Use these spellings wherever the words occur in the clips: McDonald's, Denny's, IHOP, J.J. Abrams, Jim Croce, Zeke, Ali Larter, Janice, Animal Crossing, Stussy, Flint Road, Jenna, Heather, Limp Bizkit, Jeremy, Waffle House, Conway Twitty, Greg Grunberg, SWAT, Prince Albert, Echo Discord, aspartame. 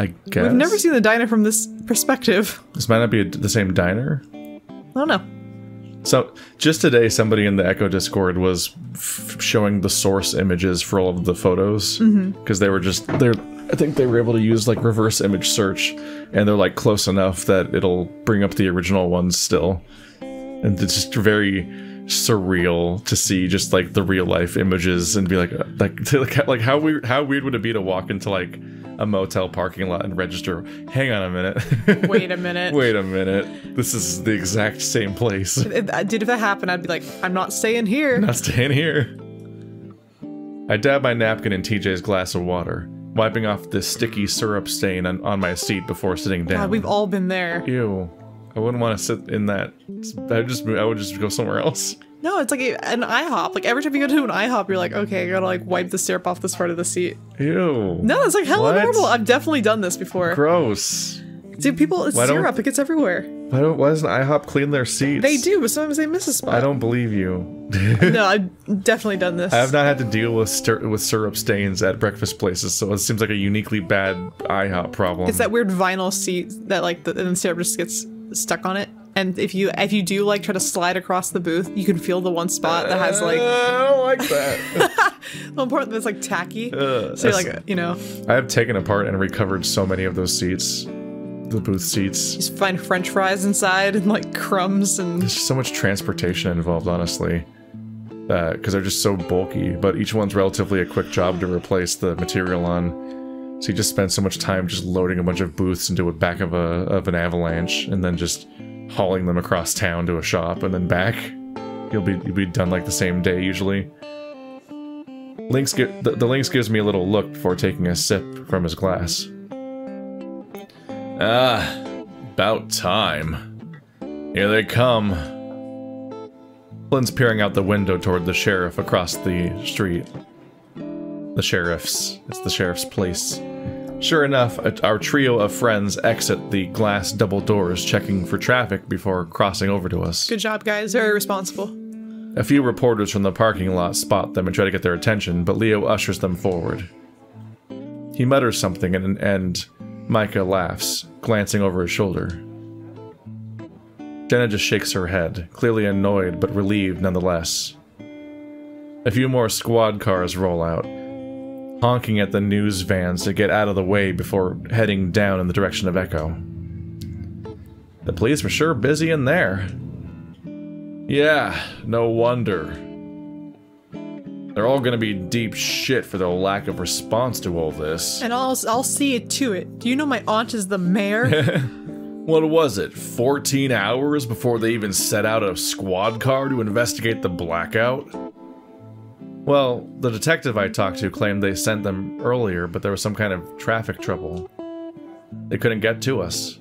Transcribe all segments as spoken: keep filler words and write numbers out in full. I guess. We've never seen the diner from this perspective. This might not be a, the same diner. I don't know. So, just today, somebody in the Echo Discord was f showing the source images for all of the photos. Because mm-hmm. they were just, they're, I think they were able to use, like, reverse image search. And they're, like, close enough that it'll bring up the original ones still. And it's just very surreal to see just, like, the real-life images and be like, like, like, like how, weird, how weird would it be to walk into, like, a motel parking lot and register, hang on a minute. Wait a minute. Wait a minute. This is the exact same place. If, dude, if that happened, I'd be like, I'm not staying here. Not staying here. I dab my napkin in T J's glass of water, wiping off the sticky syrup stain on, on my seat before sitting down. God, we've all been there. Ew. I wouldn't want to sit in that. I just, I would just go somewhere else. No, it's like an IHOP. Like, every time you go to an IHOP, you're like, okay, I gotta, like, wipe the syrup off this part of the seat. Ew. No, it's like hella normal. I've definitely done this before. Gross. Dude, people, it's why syrup. It gets everywhere. Why, don't, why doesn't IHOP clean their seats? They do, but sometimes they miss a spot. I don't believe you. No, I've definitely done this. I have not had to deal with stir with syrup stains at breakfast places, so it seems like a uniquely bad IHOP problem. It's that weird vinyl seat that, like, the, and the syrup just gets stuck on it. And if you if you do like try to slide across the booth, you can feel the one spot that has like. I don't like that. One part that's like tacky. Uh, so you're like, you know. I have taken apart and recovered so many of those seats, the booth seats. Just find French fries inside and like crumbs and. There's so much transportation involved, honestly, because uh, they're just so bulky. But each one's relatively a quick job to replace the material on. So you just spend so much time just loading a bunch of booths into the back of a of an Avalanche and then just hauling them across town to a shop and then back. You'll be you'll be done like the same day usually. Lynx get the, the Lynx gives me a little look before taking a sip from his glass. Ah, about time. Here they come. Lynn's peering out the window toward the sheriff across the street. The sheriff's. It's the sheriff's place. Sure enough, our trio of friends exit the glass double doors, checking for traffic before crossing over to us. Good job, guys. Very responsible. A few reporters from the parking lot spot them and try to get their attention, but Leo ushers them forward. He mutters something, and, and Micah laughs, glancing over his shoulder. Jenna just shakes her head, clearly annoyed but relieved nonetheless. A few more squad cars roll out, honking at the news vans to get out of the way before heading down in the direction of Echo. The police were sure busy in there. Yeah, no wonder. They're all gonna be deep shit for their lack of response to all this. And I'll, I'll see it to it. Do you know my aunt is the mayor? What was it, fourteen hours before they even set out a squad car to investigate the blackout? Well, the detective I talked to claimed they sent them earlier, but there was some kind of traffic trouble. They couldn't get to us.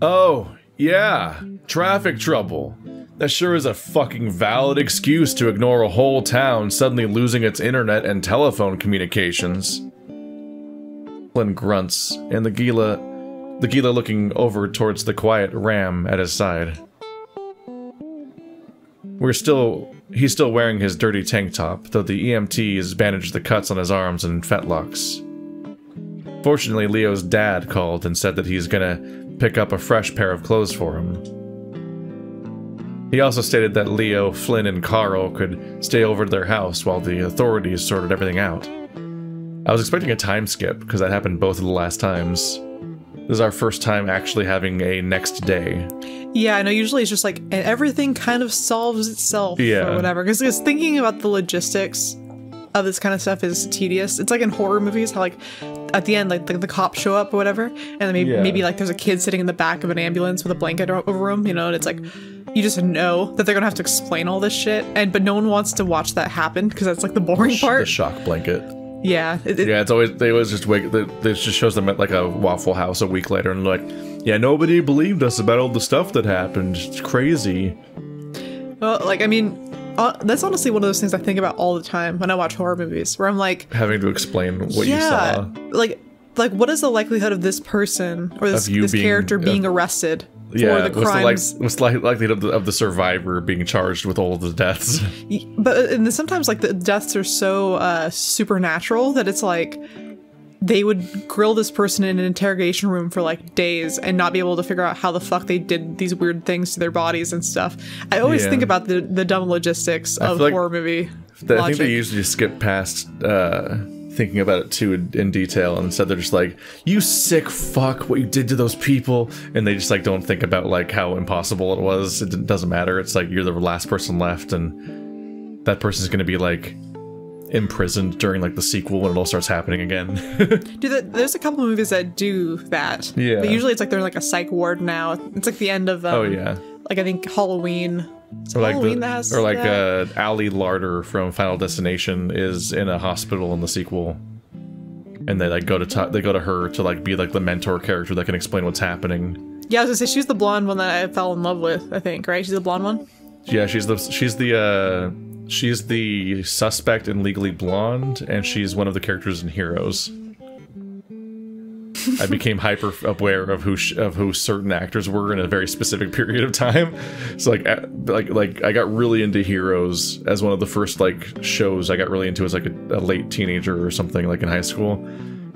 Oh, yeah, traffic trouble. That sure is a fucking valid excuse to ignore a whole town suddenly losing its internet and telephone communications. Flynn grunts, and the Gila, the Gila looking over towards the quiet Ram at his side. We're still... He's still wearing his dirty tank top, though the E M T has bandaged the cuts on his arms and fetlocks. Fortunately, Leo's dad called and said that he's gonna pick up a fresh pair of clothes for him. He also stated that Leo, Flynn, and Carl could stay over to their house while the authorities sorted everything out. I was expecting a time skip, because that happened both of the last times. This is our first time actually having a next day. Yeah, I know, usually it's just like, and everything kind of solves itself yeah. or whatever. Because thinking about the logistics of this kind of stuff is tedious. It's like in horror movies, how like, at the end, like the, the cops show up or whatever. And then maybe, yeah. maybe like there's a kid sitting in the back of an ambulance with a blanket over him, you know? And it's like, you just know that they're gonna have to explain all this shit. and But no one wants to watch that happen, because that's like the boring part. The shock blanket. Yeah. It, it, yeah, it's always, they always just wake, it just shows them at like a Waffle House a week later and like, yeah, nobody believed us about all the stuff that happened. It's crazy. Well, like, I mean, uh, that's honestly one of those things I think about all the time when I watch horror movies, where I'm like... Having to explain what yeah, you saw. Like, like, what is the likelihood of this person or this, this being, character being uh, arrested? Yeah, the what's, the like, what's the likelihood of the, of the survivor being charged with all of the deaths? But and sometimes, like, the deaths are so uh, supernatural that it's like, they would grill this person in an interrogation room for like days and not be able to figure out how the fuck they did these weird things to their bodies and stuff. I always yeah. think about the, the dumb logistics of like horror movie the, I think they usually skip past uh, thinking about it too in, in detail, and instead they're just like, you sick fuck, what you did to those people, and they just like don't think about like how impossible it was. It doesn't matter. It's like you're the last person left, and that person's gonna be like imprisoned during like the sequel when it all starts happening again. Dude, there's a couple of movies that do that. Yeah. But usually it's like they're like a psych ward now. It's like the end of um, oh yeah. Like I think Halloween. Or like, Halloween the, that has or like uh, Ali Larter from Final Destination is in a hospital in the sequel, and they like go to t they go to her to like be like the mentor character that can explain what's happening. Yeah, I was gonna say she's the blonde one that I fell in love with. I think right, she's the blonde one. Yeah, she's the she's the. Uh, She's the suspect in Legally Blonde, and she's one of the characters in Heroes. I became hyper aware of who sh of who certain actors were in a very specific period of time. So like like like I got really into Heroes as one of the first like shows I got really into as like a, a late teenager or something, like in high school.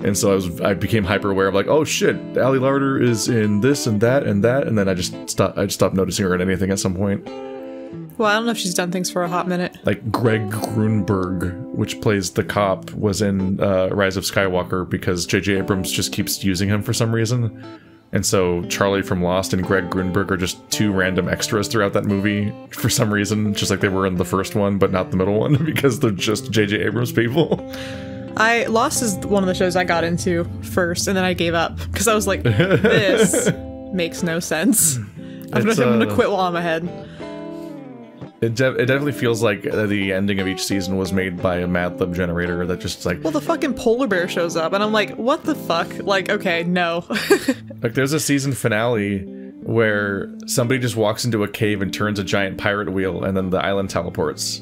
And so I was I became hyper aware of like, oh shit, Ali Larter is in this and that and that, and then I just stopped I just stopped noticing her in anything at some point. Well, I don't know if she's done things for a hot minute. Like Greg Grunberg, which plays the cop, was in uh, Rise of Skywalker because J J Abrams just keeps using him for some reason. And so Charlie from Lost and Greg Grunberg are just two random extras throughout that movie for some reason. Just like they were in the first one, but not the middle one, because they're just J J Abrams people. I Lost is one of the shows I got into first, and then I gave up because I was like, this makes no sense. I'm going uh... to quit while I'm ahead. It, de it definitely feels like the ending of each season was made by a Mad Lib generator that just like... Well, the fucking polar bear shows up, and I'm like, what the fuck? Like, okay, no. Like, there's a season finale where somebody just walks into a cave and turns a giant pirate wheel, and then the island teleports.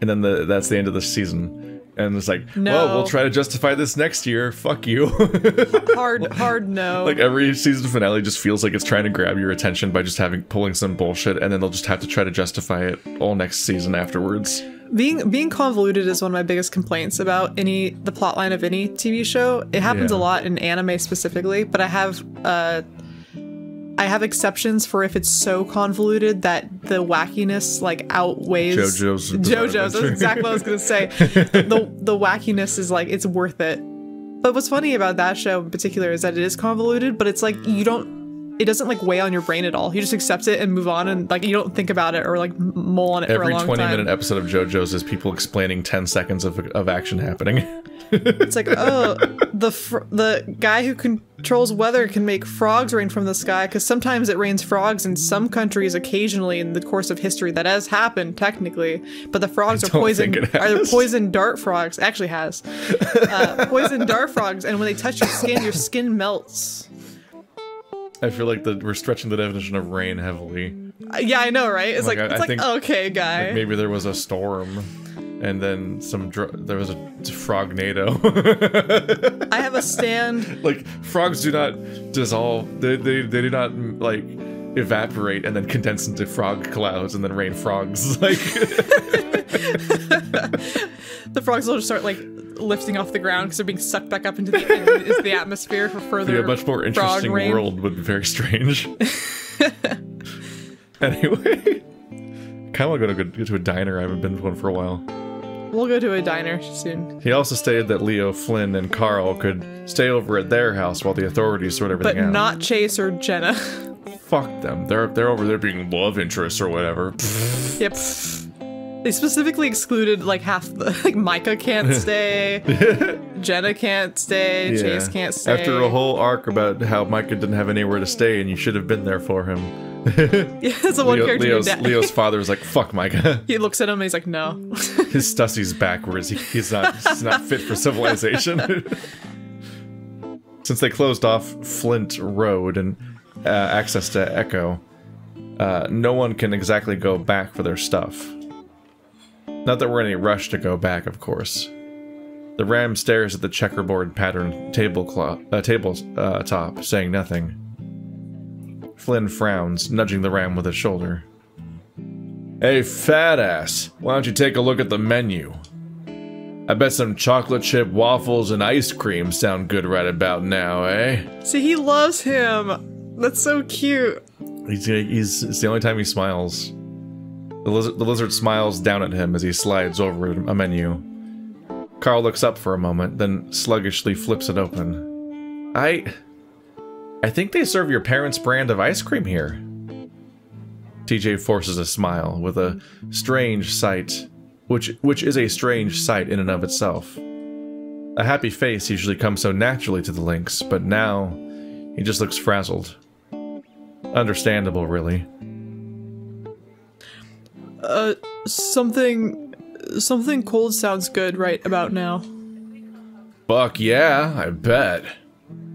And then the, that's the end of the season. And it's like, no. Well, we'll try to justify this next year. Fuck you. hard, hard no. Like every season finale just feels like it's trying to grab your attention by just having pulling some bullshit, and then they'll just have to try to justify it all next season afterwards. Being being convoluted is one of my biggest complaints about any the plotline of any T V show. It happens yeah. a lot in anime specifically, but I have uh, I have exceptions for if it's so convoluted that the wackiness like outweighs JoJo's. JoJo's. That's exactly what I was gonna say. the The wackiness is like it's worth it. But what's funny about that show in particular is that it is convoluted, but it's like you don't. It doesn't like weigh on your brain at all. You just accept it and move on, and like you don't think about it or like mull on it Every for a long time. Every twenty minute episode of JoJo's is people explaining ten seconds of of action happening. It's like, oh, the fr the guy who controls weather can make frogs rain from the sky because sometimes it rains frogs in some countries occasionally in the course of history. That has happened technically, but the frogs I are poison. Are they poison dart frogs? It actually has uh, poison dart frogs, and when they touch your skin, your skin melts. I feel like the, we're stretching the definition of rain heavily. Uh, yeah, I know, right? It's like, like I, it's I like okay, guy. Like maybe there was a storm. And then some. Dr there was a frognado. I have a stand. Like frogs do not dissolve. They, they they do not like evaporate and then condense into frog clouds and then rain frogs. Like the frogs will just start like lifting off the ground because they're being sucked back up into the is the atmosphere for further. Yeah, a much more interesting world would be very strange. Anyway, kind of want to go to go to a diner. I haven't been to one for a while. We'll go to a diner soon. He also stated that Leo, Flynn, and Carl could stay over at their house while the authorities sort everything out. But not Chase or Jenna. Fuck them. They're they're over there being love interests or whatever. Yep. They specifically excluded like half the like Micah can't stay, Jenna can't stay, yeah. Chase can't stay. After a whole arc about how Micah didn't have anywhere to stay and you should have been there for him. Yeah, that's the one Leo, character Leo's, Leo's father is like, fuck Micah. He looks at him and he's like, no. His Stussy's backwards. He, he's not he's not fit for civilization. Since they closed off Flint Road and uh, access to Echo, uh, no one can exactly go back for their stuff. Not that we're in any rush to go back, of course. The ram stares at the checkerboard patterned tablecloth, uh, table uh, top, saying nothing. Flynn frowns, nudging the ram with his shoulder. Hey, fat ass, why don't you take a look at the menu? I bet some chocolate chip waffles and ice cream sound good right about now, eh? See, he loves him. That's so cute. He's, he's it's the only time he smiles. The lizard, the lizard smiles down at him as he slides over a menu. Carl looks up for a moment, then sluggishly flips it open. I... I think they serve your parents' brand of ice cream here. T J forces a smile with a strange sight, which which is a strange sight in and of itself. A happy face usually comes so naturally to the Lynx, but now he just looks frazzled. Understandable, really. Uh, something... something cold sounds good right about now. Fuck yeah, I bet.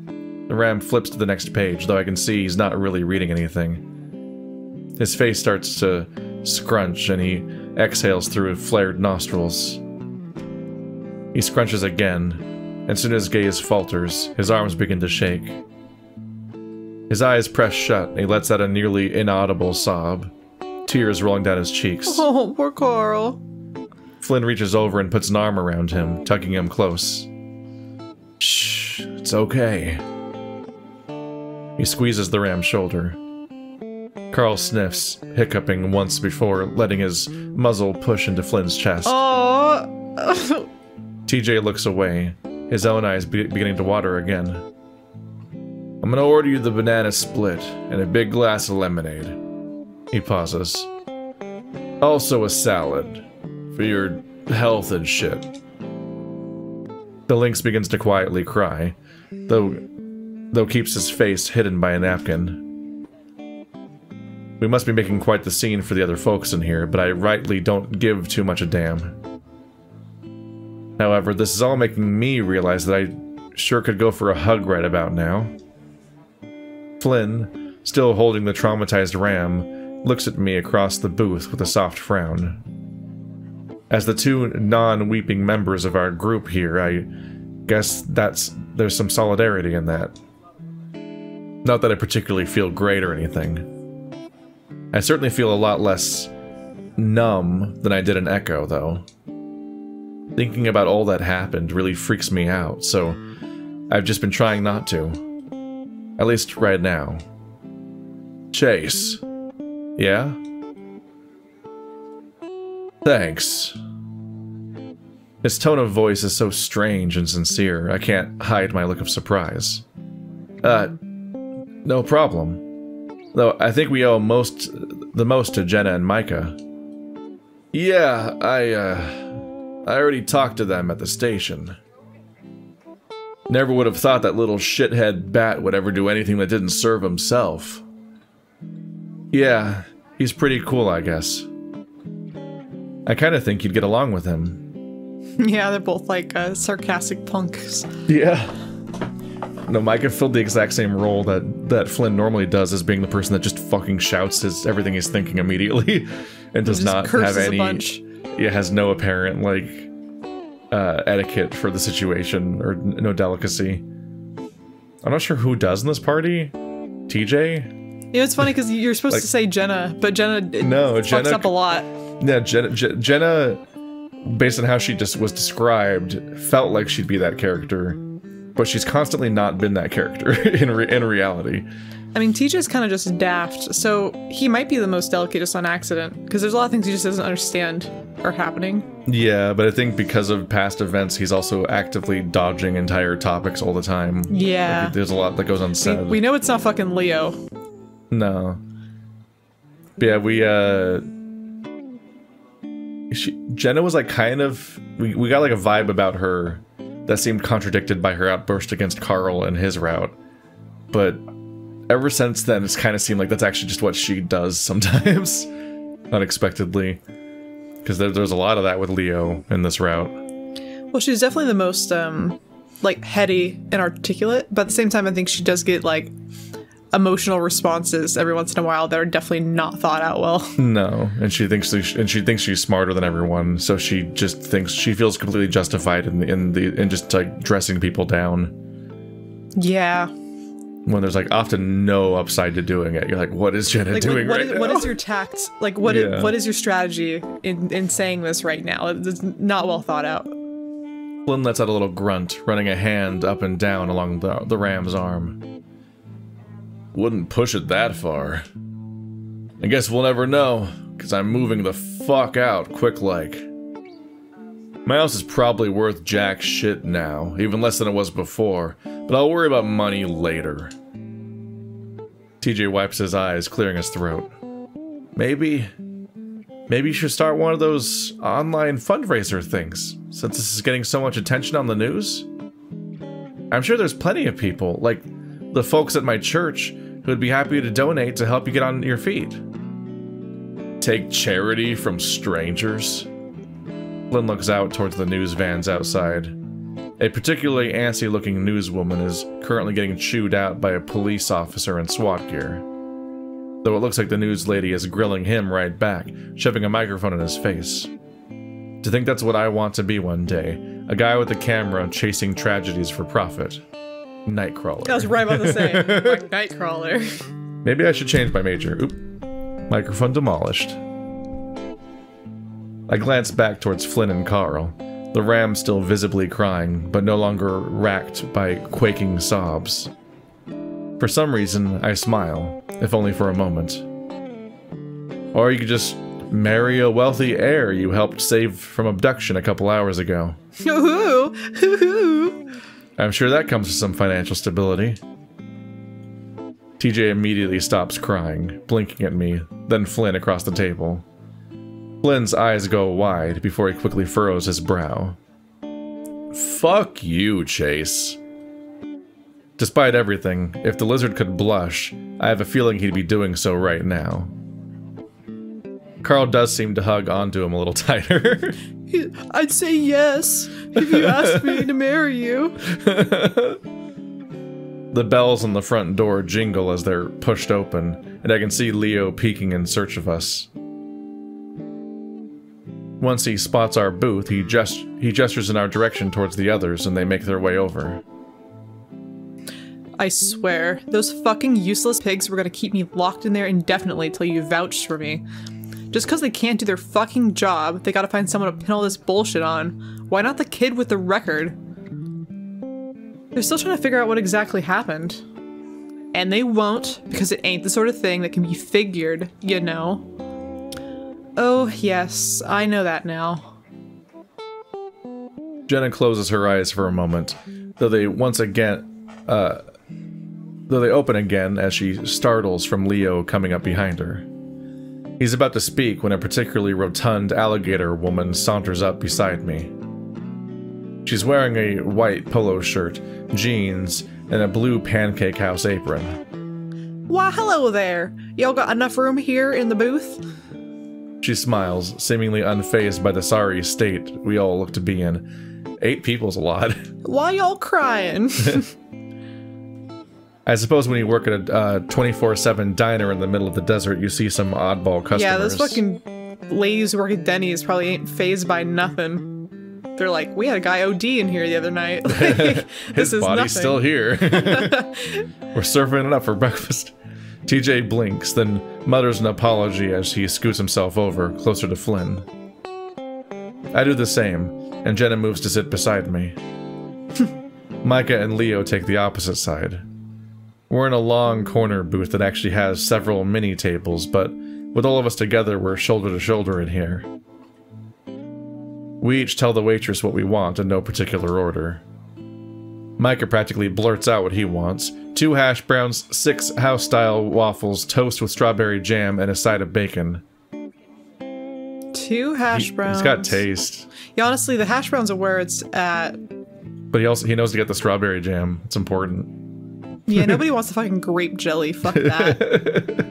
The ram flips to the next page, though I can see he's not really reading anything. His face starts to scrunch, and he exhales through flared nostrils. He scrunches again, and soon his gaze falters, his arms begin to shake. His eyes press shut, and he lets out a nearly inaudible sob, tears rolling down his cheeks. Oh, poor Carl. Flynn reaches over and puts an arm around him, tucking him close. Shh, it's okay. He squeezes the ram's shoulder. Carl sniffs, hiccuping once before letting his muzzle push into Flynn's chest. Aww. T J looks away, his own eyes be beginning to water again. I'm gonna order you the banana split and a big glass of lemonade. He pauses. Also a salad. For your health and shit. The Lynx begins to quietly cry, though though keeps his face hidden by a napkin. We must be making quite the scene for the other folks in here, but I rightly don't give too much a damn. However, this is all making me realize that I sure could go for a hug right about now. Flynn, still holding the traumatized ram, looks at me across the booth with a soft frown. As the two non-weeping members of our group here, I guess that's there's some solidarity in that. Not that I particularly feel great or anything. I certainly feel a lot less numb than I did in Echo, though. Thinking about all that happened really freaks me out, so I've just been trying not to. At least right now. Chase. Yeah? Thanks. His tone of voice is so strange and sincere, I can't hide my look of surprise. Uh, no problem. Though I think we owe most, the most to Jenna and Micah. Yeah, I, uh, I already talked to them at the station. Never would have thought that little shithead bat would ever do anything that didn't serve himself. Yeah, he's pretty cool, I guess. I kind of think you'd get along with him. Yeah, they're both like uh, sarcastic punks. Yeah. No, Micah filled the exact same role that, that Flynn normally does as being the person that just fucking shouts his, everything he's thinking immediately and does not have any... Yeah, has no apparent, like, uh, etiquette for the situation or no delicacy. I'm not sure who does in this party. T J? You know, it's funny because you're supposed like, to say Jenna, but Jenna no, fucks Jenna up a lot. Yeah, Jenna, Jenna, based on how she just was described, felt like she'd be that character, but she's constantly not been that character in re in reality. I mean, T J's kind of just daft, so he might be the most delicatest on accident, because there's a lot of things he just doesn't understand are happening. Yeah, but I think because of past events, he's also actively dodging entire topics all the time. Yeah. Like, there's a lot that goes unsaid. We, we know it's not fucking Leo. No. But yeah, we, uh... She, Jenna was like kind of we, we got like a vibe about her that seemed contradicted by her outburst against Carl and his route, but ever since then it's kind of seemed like that's actually just what she does sometimes unexpectedly, because there, there's a lot of that with Leo in this route. Well, she's definitely the most um like heady and articulate, but at the same time I think she does get like emotional responses every once in a while that are definitely not thought out well. No, and she thinks she, and she thinks she's smarter than everyone, so she just thinks she feels completely justified in the, in the in just like dressing people down. Yeah. When there's like often no upside to doing it, you're like, what is Jenna like, doing what, what right is, now? What is your tact? Like, what yeah. is, what is your strategy in in saying this right now? It's not well thought out. Flynn lets out a little grunt, running a hand up and down along the, the ram's arm. Wouldn't push it that far. I guess we'll never know, because I'm moving the fuck out quick-like. My house is probably worth jack shit now, even less than it was before, but I'll worry about money later. T J wipes his eyes, clearing his throat. Maybe... Maybe you should start one of those online fundraiser things, since this is getting so much attention on the news. I'm sure there's plenty of people, like the folks at my church, who would be happy to donate to help you get on your feet. Take charity from strangers? Lynn looks out towards the news vans outside. A particularly antsy-looking newswoman is currently getting chewed out by a police officer in SWAT gear. Though it looks like the news lady is grilling him right back, shoving a microphone in his face. To think that's what I want to be one day, a guy with a camera chasing tragedies for profit. Nightcrawler. I was right about to say, like Nightcrawler. Maybe I should change my major. Oop. Microphone demolished. I glance back towards Flynn and Carl, the ram still visibly crying, but no longer racked by quaking sobs. For some reason, I smile, if only for a moment. Or you could just marry a wealthy heir you helped save from abduction a couple hours ago. I'm sure that comes with some financial stability. T J immediately stops crying, blinking at me, then Flynn across the table. Flynn's eyes go wide before he quickly furrows his brow. Fuck you, Chase. Despite everything, if the lizard could blush, I have a feeling he'd be doing so right now. Carl does seem to hug onto him a little tighter. I'd say yes, if you asked me to marry you. The bells on the front door jingle as they're pushed open, and I can see Leo peeking in search of us. Once he spots our booth, he, gest he gestures in our direction towards the others, and they make their way over. I swear, those fucking useless pigs were gonna keep me locked in there indefinitely till you vouched for me. Just because they can't do their fucking job, they gotta find someone to pin all this bullshit on. Why not the kid with the record? They're still trying to figure out what exactly happened. And they won't, because it ain't the sort of thing that can be figured, you know. Oh, yes, I know that now. Jenna closes her eyes for a moment, though they once again, uh... though they open again as she startles from Leo coming up behind her. He's about to speak when a particularly rotund alligator woman saunters up beside me. She's wearing a white polo shirt, jeans, and a blue Pancake House apron. Why, hello there! Y'all got enough room here in the booth? She smiles, seemingly unfazed by the sorry state we all look to be in. Eight people's a lot. Why y'all crying? I suppose when you work at a twenty-four seven uh, diner in the middle of the desert, you see some oddball customers. Yeah, those fucking ladies who work at Denny's probably ain't fazed by nothing. They're like, we had a guy O D in here the other night. Like, His this is body's nothing. Still here. We're surfing it up for breakfast. T J blinks, then mutters an apology as he scoots himself over, closer to Flynn. I do the same, and Jenna moves to sit beside me. Micah and Leo take the opposite side. We're in a long corner booth that actually has several mini tables, but with all of us together, we're shoulder to shoulder in here. We each tell the waitress what we want in no particular order. Micah practically blurts out what he wants. Two hash browns, six house-style waffles, toast with strawberry jam, and a side of bacon. Two hash browns. He, he's got taste. Yeah, honestly, the hash browns are where it's at. But he also he knows to get the strawberry jam. It's important. Yeah, nobody wants the fucking grape jelly. Fuck that.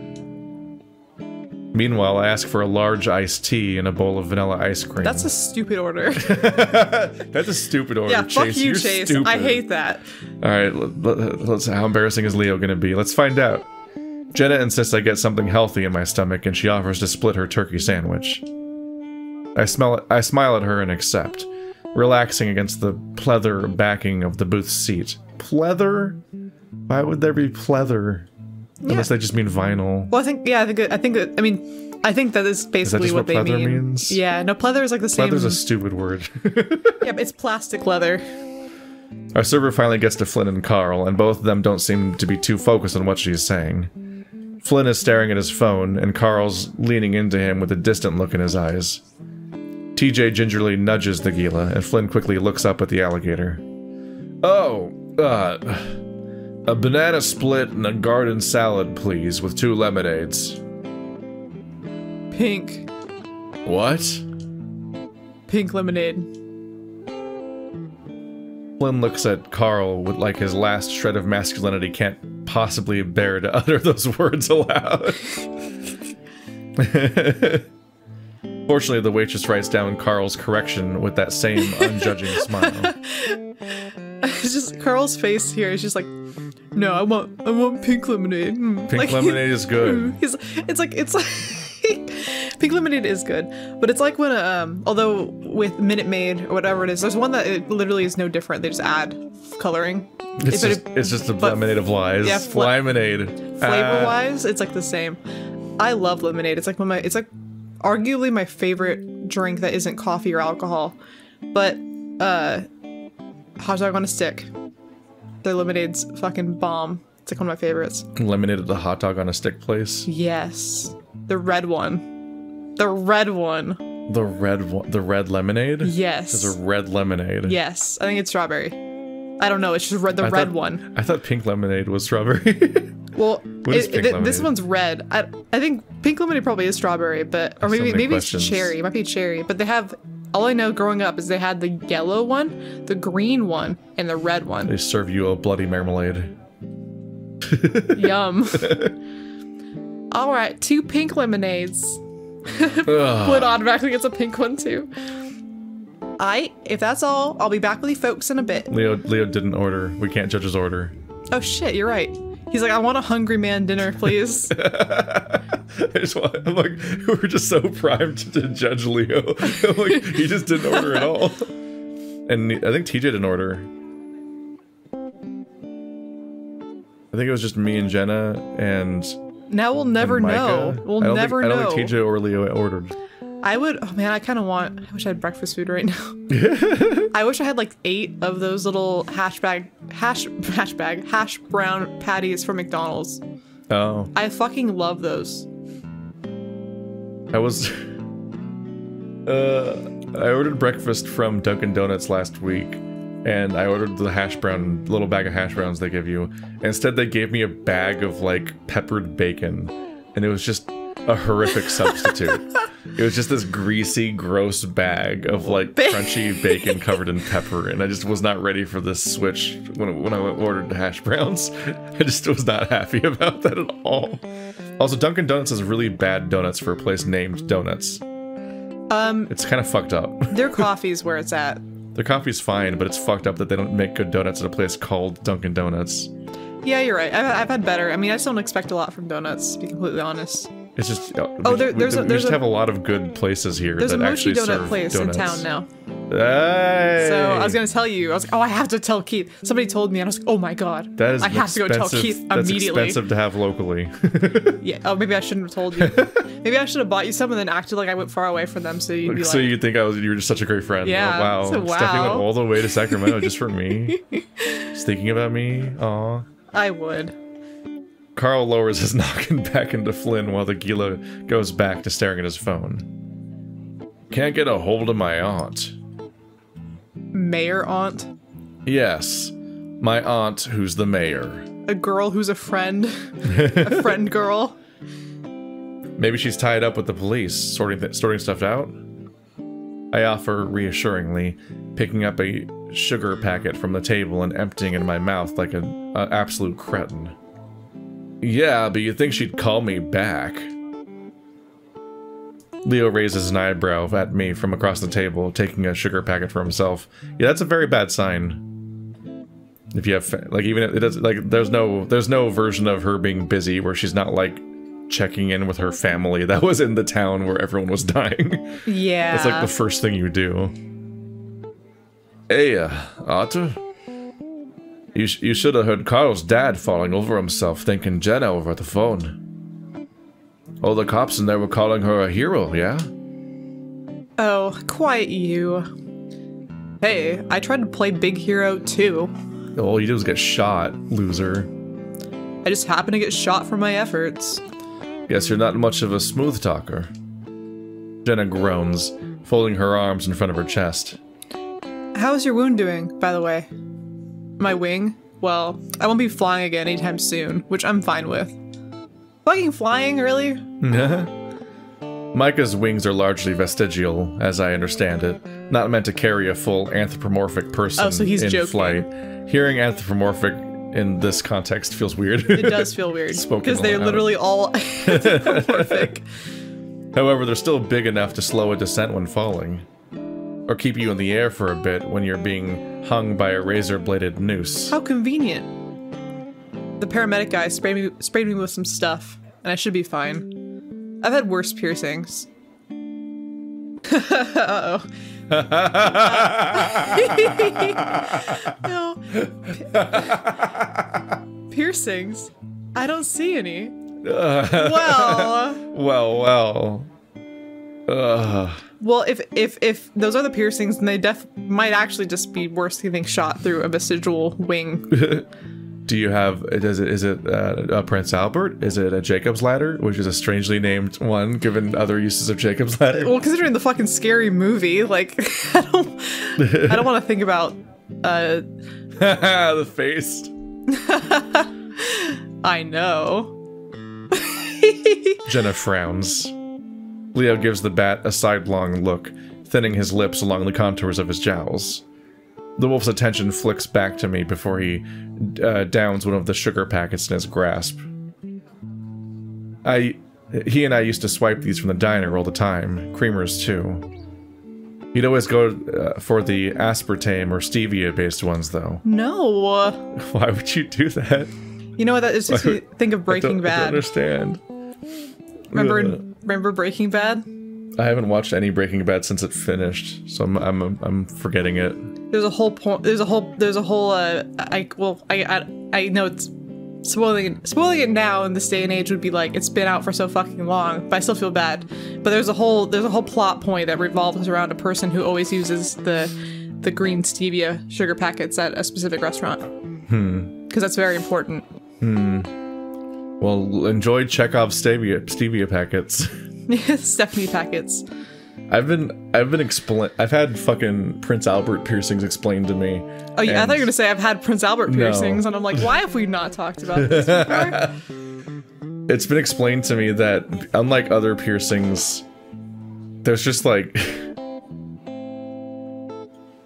Meanwhile, I ask for a large iced tea and a bowl of vanilla ice cream. That's a stupid order. That's a stupid order, yeah, Chase. Yeah, fuck you, You're Chase. Stupid. I hate that. All right, let's, how embarrassing is Leo going to be? Let's find out. Jenna insists I get something healthy in my stomach, and she offers to split her turkey sandwich. I, smell, I smile at her and accept, relaxing against the pleather backing of the booth seat. Pleather? Why would there be pleather? Unless yeah. they just mean vinyl. Well, I think yeah, I think I think that I mean, I think that is basically is that what, what they mean. Means? Yeah, no, pleather is like the same. Pleather's a stupid word. Yeah, but it's plastic leather. Our server finally gets to Flynn and Carl, and both of them don't seem to be too focused on what she's saying. Flynn is staring at his phone, and Carl's leaning into him with a distant look in his eyes. T J gingerly nudges the Gila, and Flynn quickly looks up at the alligator. Oh, uh, a banana split and a garden salad, please, with two lemonades. Pink. What? Pink lemonade. Flynn looks at Carl with like his last shred of masculinity can't possibly bear to utter those words aloud. Fortunately, the waitress writes down Carl's correction with that same unjudging smile. It's just Carl's face here is just like, no, I want, I want pink lemonade. Mm. Pink like, lemonade is good. It's, it's like, it's like. Pink lemonade is good, but it's like when, um, although with Minute Maid or whatever it is, there's one that it literally is no different. They just add coloring. It's, it, just, it, it's just a lemonade of lies. Yeah, lemonade. Flavor-wise, ah. It's like the same. I love lemonade. It's like one of my, it's like arguably my favorite drink that isn't coffee or alcohol, but uh, hot dog on a stick. Their lemonade's fucking bomb. It's like one of my favorites. Lemonade at the hot dog on a stick place. Yes, the red one. The red one. The red one. The red lemonade? Yes. There's a red lemonade. Yes. I think it's strawberry. I don't know. It's just red, the I red thought, one. I thought pink lemonade was strawberry. Well, it, th lemonade? This one's red. I, I think pink lemonade probably is strawberry, but or maybe so maybe questions. It's cherry. It might be cherry. But they have, all I know growing up is they had the yellow one, the green one, and the red one. They serve you a bloody marmalade. Yum. All right. Two pink lemonades. Flynn automatically gets a pink one too. I, if that's all, I'll be back with you folks in a bit. Leo, Leo didn't order. We can't judge his order. Oh shit, you're right. He's like, I want a hungry man dinner, please. I just want, I'm like, we're just so primed to judge Leo. I'm like, he just didn't order at all. And I think T J didn't order. I think it was just me and Jenna and. Now we'll never know. We'll never know. I don't think T J or Leo ordered. I would. Oh man, I kind of want. I wish I had breakfast food right now. I wish I had like eight of those little hash bag, hash, hash bag, hash brown patties from McDonald's. Oh. I fucking love those. I was. Uh, I ordered breakfast from Dunkin' Donuts last week. And I ordered the hash brown, little bag of hash browns they give you. Instead, they gave me a bag of, like, peppered bacon. And it was just a horrific substitute. It was just this greasy, gross bag of, like, ba crunchy bacon covered in pepper. And I just was not ready for this switch when, when I ordered the hash browns. I just was not happy about that at all. Also, Dunkin' Donuts is really bad donuts for a place named Donuts. Um, it's kind of fucked up. Their coffee's where it's at. Their coffee's fine, but it's fucked up that they don't make good donuts at a place called Dunkin' Donuts. Yeah, you're right. I've, I've had better. I mean, I just don't expect a lot from donuts, to be completely honest. It's just... Oh, we, there, there's we, a, there's we just a, have a lot of good places here that actually serve donuts. There's a mochi donut place donuts. In town now. Hey. So, I was going to tell you. I was like, oh, I have to tell Keith. Somebody told me, and I was like, oh my god. That is I have to go tell Keith immediately. That's expensive to have locally. Yeah. Oh, maybe I shouldn't have told you. Maybe I should have bought you some and then acted like I went far away from them, so you'd be so like... So you'd think I was, you were just such a great friend. Yeah. Oh, wow. So, wow. Stephanie went all the way to Sacramento just for me. Just thinking about me. Aww. I would. Carl lowers his noggin back into Flynn while the Gila goes back to staring at his phone. Can't get a hold of my aunt. Mayor aunt? Yes. My aunt who's the mayor. A girl who's a friend. A friend girl. Maybe she's tied up with the police, sorting, th sorting stuff out. I offer reassuringly, picking up a sugar packet from the table and emptying it in my mouth like an uh, absolute cretin. Yeah, but you'd think she'd call me back. Leo raises an eyebrow at me from across the table, taking a sugar packet for himself. Yeah, that's a very bad sign. If you have, like, even if it doesn't, like, there's no, there's no version of her being busy where she's not, like, checking in with her family. That was in the town where everyone was dying. Yeah. That's, like, the first thing you do. Hey, uh, Arthur? You, sh you should have heard Carl's dad falling over himself, thanking Jenna over the phone. All the cops in there were calling her a hero, yeah? Oh, quiet you. Hey, I tried to play Big Hero too. All you did was get shot, loser. I just happened to get shot for my efforts. Guess you're not much of a smooth talker. Jenna groans, folding her arms in front of her chest. How's your wound doing, by the way? My wing? Well, I won't be flying again anytime soon, which I'm fine with. Fucking flying, really? Micah's wings are largely vestigial, as I understand it. Not meant to carry a full anthropomorphic person oh, so he's in joking. flight. Hearing anthropomorphic in this context feels weird. It does feel weird. Because they're literally all anthropomorphic. However, they're still big enough to slow a descent when falling. Or keep you in the air for a bit when you're being hung by a razor-bladed noose. How convenient. The paramedic guy sprayed me, sprayed me with some stuff, and I should be fine. I've had worse piercings. Uh-oh. Uh, no. P piercings? I don't see any. Uh, well. Well, well. Uh. Well, if if if those are the piercings, then they def might actually just be worse than being shot through a vestigial wing. Do you have, is it, is it uh, a Prince Albert? Is it a Jacob's ladder? Which is a strangely named one, given other uses of Jacob's ladder. Well, considering the fucking scary movie, like, I don't, I don't want to think about, uh... the face. I know. Jenna frowns. Leo gives the bat a sidelong look, thinning his lips along the contours of his jowls. The wolf's attention flicks back to me before he uh, downs one of the sugar packets in his grasp. I, he and I used to swipe these from the diner all the time, creamers too. He'd always go uh, for the aspartame or stevia-based ones, though. No. Why would you do that? You know what? That is just would, think of Breaking I Bad. I don't understand. Remember, in, remember Breaking Bad? I haven't watched any Breaking Bad since it finished, so I'm I'm I'm forgetting it. There's a whole point. There's a whole. There's a whole. Uh, I well, I, I I know it's spoiling. Spoiling it now in this day and age would be like it's been out for so fucking long. But I still feel bad. But there's a whole. There's a whole plot point that revolves around a person who always uses the the green stevia sugar packets at a specific restaurant. Hmm. Because that's very important. Hmm. Well, enjoy Chekhov's stevia stevia packets. Stephanie packets. I've been, I've been explain. I've had fucking Prince Albert piercings explained to me. Oh yeah, I thought you were gonna say I've had Prince Albert piercings, no. And I'm like, why have we not talked about this before? It's been explained to me that unlike other piercings, there's just like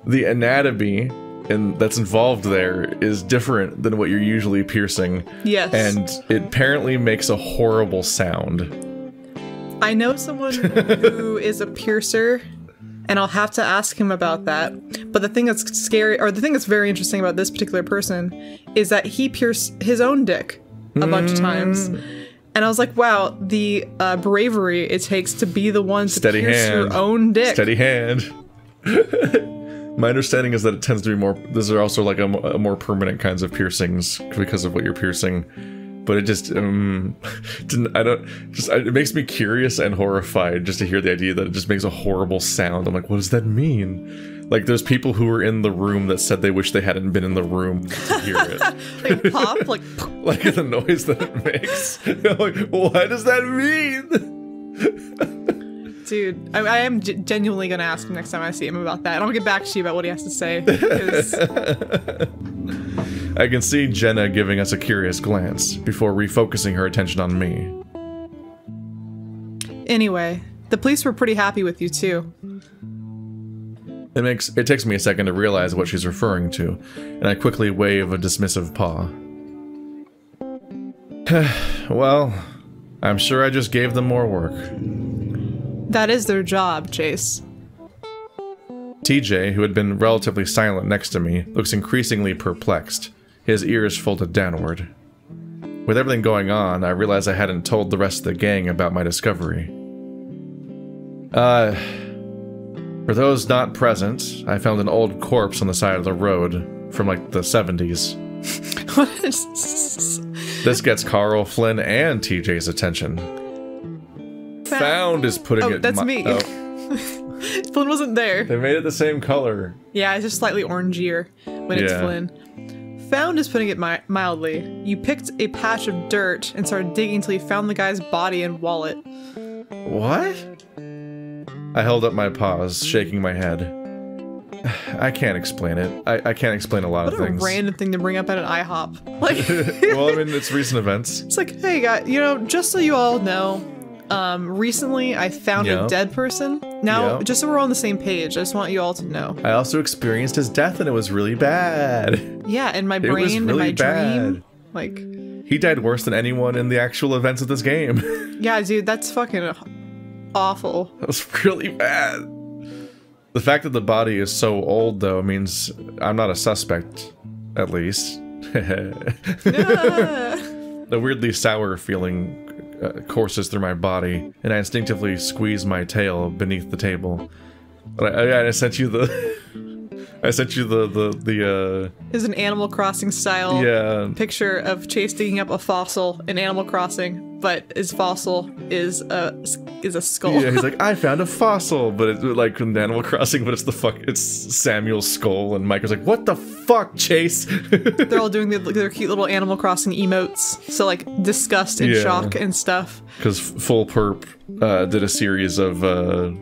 the anatomy and that's involved there is different than what you're usually piercing. Yes, and it apparently makes a horrible sound. I know someone who is a piercer, and I'll have to ask him about that. But the thing that's scary, or the thing that's very interesting about this particular person, is that he pierced his own dick a mm. bunch of times. And I was like, wow, the uh, bravery it takes to be the one to Steady pierce hand. your own dick. Steady hand. My understanding is that it tends to be more, these are also like a, a more permanent kinds of piercings because of what you're piercing. But it just, um, didn't, I don't, just, it makes me curious and horrified just to hear the idea that it just makes a horrible sound. I'm like, what does that mean? Like, there's people who were in the room that said they wish they hadn't been in the room to hear it. Like, pop? Like, like the noise that it makes. Like, what does that mean? Dude, I, I am g genuinely going to ask him next time I see him about that. And I'll get back to you about what he has to say. I can see Jenna giving us a curious glance, before refocusing her attention on me. Anyway, the police were pretty happy with you, too. It makes it takes me a second to realize what she's referring to, and I quickly wave a dismissive paw. Well, I'm sure I just gave them more work. That is their job, Chase. T J, who had been relatively silent next to me, looks increasingly perplexed. His ears folded downward. With everything going on, I realized I hadn't told the rest of the gang about my discovery. Uh, for those not present, I found an old corpse on the side of the road from like the seventies. What is this? This gets Carl, Flynn, and T J's attention. sound is putting oh, it. That's me. Oh, that's me. Flynn wasn't there. They made it the same color. Yeah, it's just slightly orangier when yeah. it's Flynn. Found is putting it mi mildly. You picked a patch of dirt and started digging until you found the guy's body and wallet. What? I held up my paws, shaking my head. I can't explain it. I, I can't explain a lot what of a things. What a random thing to bring up at an IHOP. Like, well, I mean, it's recent events. It's like, hey, guys, you know, just so you all know, um, recently I found yep. a dead person. Now, yep. just so we're on the same page, I just want you all to know. I also experienced his death, and it was really bad. Yeah, in my brain, it was really in my bad. dream. Like, he died worse than anyone in the actual events of this game. Yeah, dude, that's fucking awful. That was really bad. The fact that the body is so old, though, means I'm not a suspect, at least. Ah. The weirdly sour feeling uh, courses through my body, and I instinctively squeeze my tail beneath the table. But I, I, I sent you the, I sent you the the the. Uh, is an Animal Crossing style yeah. picture of Chase digging up a fossil in Animal Crossing. But his fossil is a is a skull. Yeah, he's like, I found a fossil, but it's like in Animal Crossing, but it's the fuck, it's Samuel's skull, and Mike was like, what the fuck, Chase? They're all doing the, their cute little Animal Crossing emotes, so like disgust and yeah. shock and stuff. Because Full Perp uh, did a series of uh,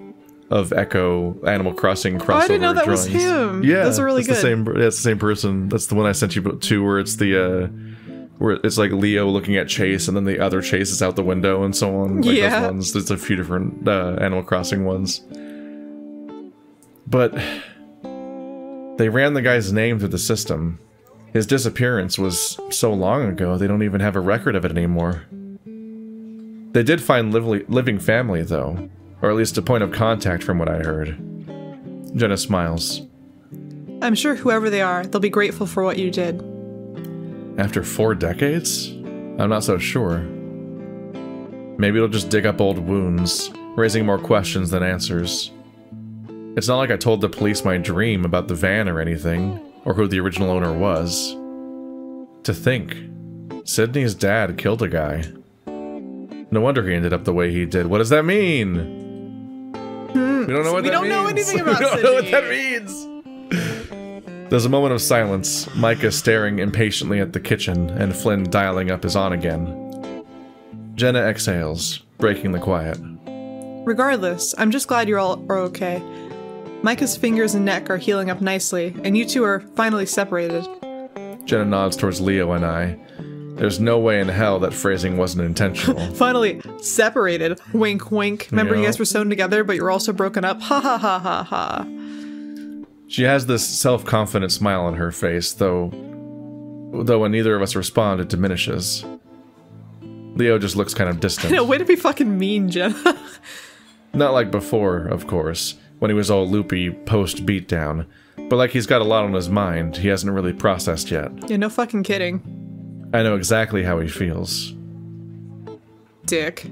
of Echo Animal Crossing crossover. Oh, I didn't know that drawings. was him. Yeah, that's really that's good. The same, that's the same person. That's the one I sent you to, where it's the. Uh, Where it's like Leo looking at Chase, and then the other Chase is out the window, and so on. Like yeah. those ones. There's a few different uh, Animal Crossing ones. But they ran the guy's name through the system. His disappearance was so long ago, they don't even have a record of it anymore. They did find liv living family, though. Or at least a point of contact from what I heard. Jenna smiles. I'm sure whoever they are, they'll be grateful for what you did. After four decades? I'm not so sure. Maybe it'll just dig up old wounds, raising more questions than answers. It's not like I told the police my dream about the van or anything, or who the original owner was. To think, Sydney's dad killed a guy. No wonder he ended up the way he did. What does that mean? Mm, we don't know what we that don't means. know anything about Sydney. We don't Sydney. know what that means. There's a moment of silence, Micah staring impatiently at the kitchen, and Flynn dialing up his on again. Jenna exhales, breaking the quiet. Regardless, I'm just glad you all are okay. Micah's fingers and neck are healing up nicely, and you two are finally separated. Jenna nods towards Leo and I. There's no way in hell that phrasing wasn't intentional. Finally, separated. Wink, wink. Remember you, know? you guys were sewn together, but you were also broken up? Ha ha ha ha ha. She has this self-confident smile on her face, though, though when neither of us respond, it diminishes. Leo just looks kind of distant. No, way to be fucking mean, Jenna. Not like before, of course, when he was all loopy post-beatdown, but like he's got a lot on his mind he hasn't really processed yet. Yeah, no fucking kidding. I know exactly how he feels. Dick.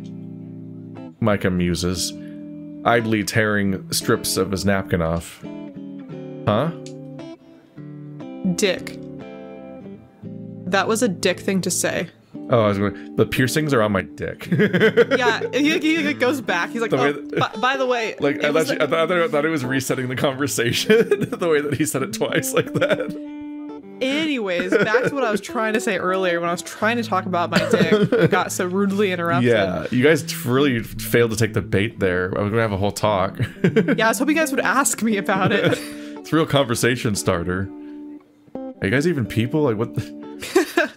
Micah muses, idly tearing strips of his napkin off. Huh? Dick. That was a dick thing to say. Oh, I was going. The piercings are on my dick. Yeah, he, he, he goes back. He's like, the oh, that, by the way, like, I thought, like you, I, thought, I thought it was resetting the conversation. The way that he said it twice, like that. Anyways, back to what I was trying to say earlier when I was trying to talk about my dick, got so rudely interrupted. Yeah, you guys really failed to take the bait there. I was gonna have a whole talk. Yeah, I was hoping you guys would ask me about it. It's a real conversation starter. Are you guys even people? Like, what the...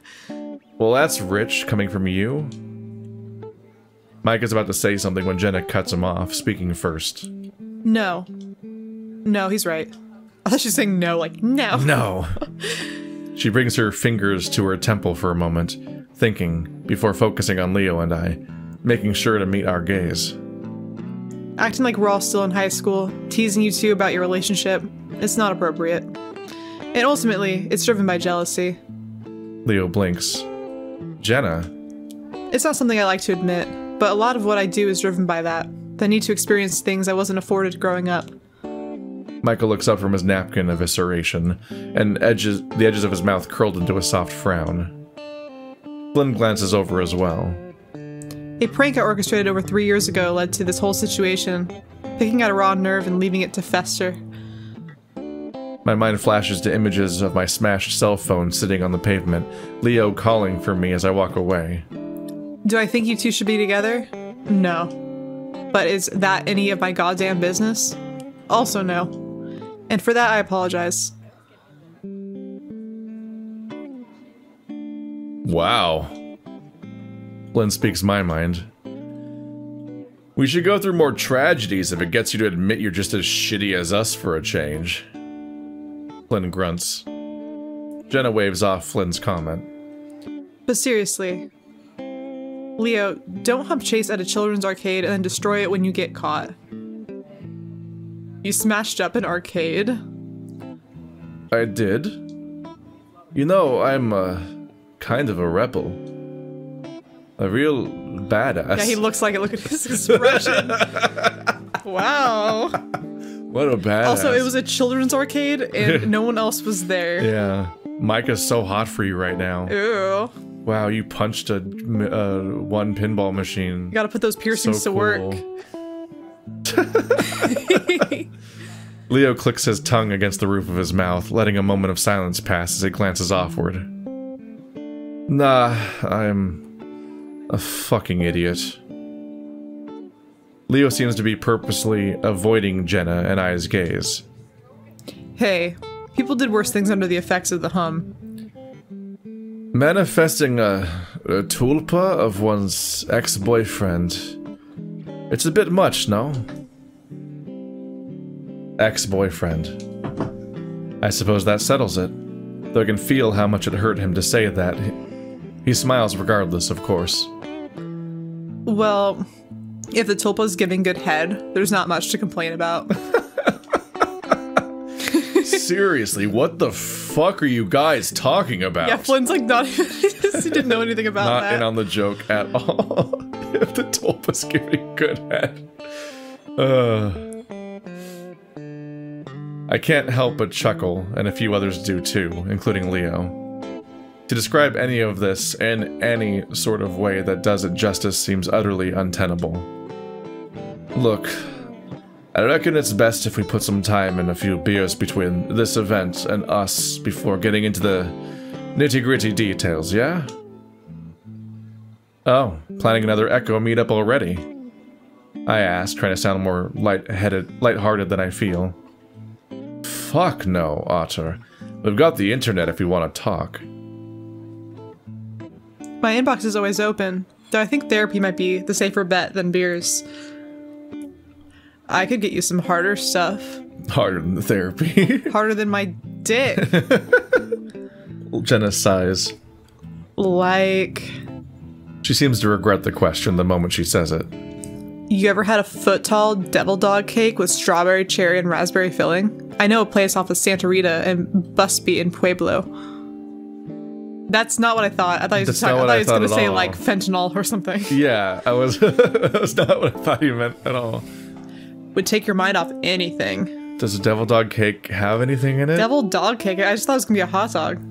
Well, that's rich coming from you. Mike is about to say something when Jenna cuts him off, speaking first. No. No, he's right. I thought she was saying no, like, no. No. She brings her fingers to her temple for a moment, thinking, before focusing on Leo and I, making sure to meet our gaze. Acting like we're all still in high school, teasing you two about your relationship. It's not appropriate. And ultimately, it's driven by jealousy. Leo blinks. Jenna? It's not something I like to admit, but a lot of what I do is driven by that. The need to experience things I wasn't afforded growing up. Michael looks up from his napkin of evisceration, and edges, the edges of his mouth curled into a soft frown. Flynn glances over as well. A prank I orchestrated over three years ago led to this whole situation, picking out a raw nerve and leaving it to fester. My mind flashes to images of my smashed cell phone sitting on the pavement, Leo calling for me as I walk away. Do I think you two should be together? No. But is that any of my goddamn business? Also no. And for that, I apologize. Wow. Lynn speaks my mind. We should go through more tragedies if it gets you to admit you're just as shitty as us for a change. Lynn grunts. Jenna waves off Flynn's comment. But seriously, Leo, don't hump Chase at a children's arcade and then destroy it when you get caught. You smashed up an arcade. I did. You know, I'm uh, kind of a rebel. A real badass. Yeah, he looks like it. Look at his expression. Wow. What a badass. Also, it was a children's arcade and no one else was there. Yeah. Micah's so hot for you right now. Ew. Wow, you punched a uh, one pinball machine. You gotta put those piercings so to cool. work. Leo clicks his tongue against the roof of his mouth, letting a moment of silence pass as he glances offward. Nah, I'm a fucking idiot. Leo seems to be purposely avoiding Jenna and I's gaze. Hey, people did worse things under the effects of the hum. Manifesting a, a tulpa of one's ex-boyfriend. It's a bit much, no? Ex-boyfriend. I suppose that settles it, though I can feel how much it hurt him to say that. He, he smiles regardless, of course. Well... if the tulpa's giving good head, there's not much to complain about. Seriously, what the fuck are you guys talking about? Yeah, Flynn's like not even, he didn't know anything about not that. Not in on the joke at all. If the tulpa's giving good head. Uh, I can't help but chuckle, and a few others do too, including Leo. To describe any of this in any sort of way that does it justice seems utterly untenable. Look, I reckon it's best if we put some time and a few beers between this event and us before getting into the nitty-gritty details, yeah? Oh, planning another Echo meetup already? I ask, trying to sound more light-headed, light-hearted than I feel. Fuck no, Otter. We've got the internet if we want to talk. My inbox is always open, though I think therapy might be the safer bet than beers. I could get you some harder stuff. Harder than the therapy. Harder than my dick. Jenna sighs. Like... she seems to regret the question the moment she says it. You ever had a foot-tall devil dog cake with strawberry, cherry, and raspberry filling? I know a place off of Santa Rita and Busby in Pueblo. That's not what I thought. I thought he was, talking, I thought I he was thought gonna say all. Like fentanyl or something. Yeah, I was. That's not what I thought you meant at all. Would take your mind off anything. Does a devil dog cake have anything in it? Devil dog cake? I just thought it was gonna be a hot dog.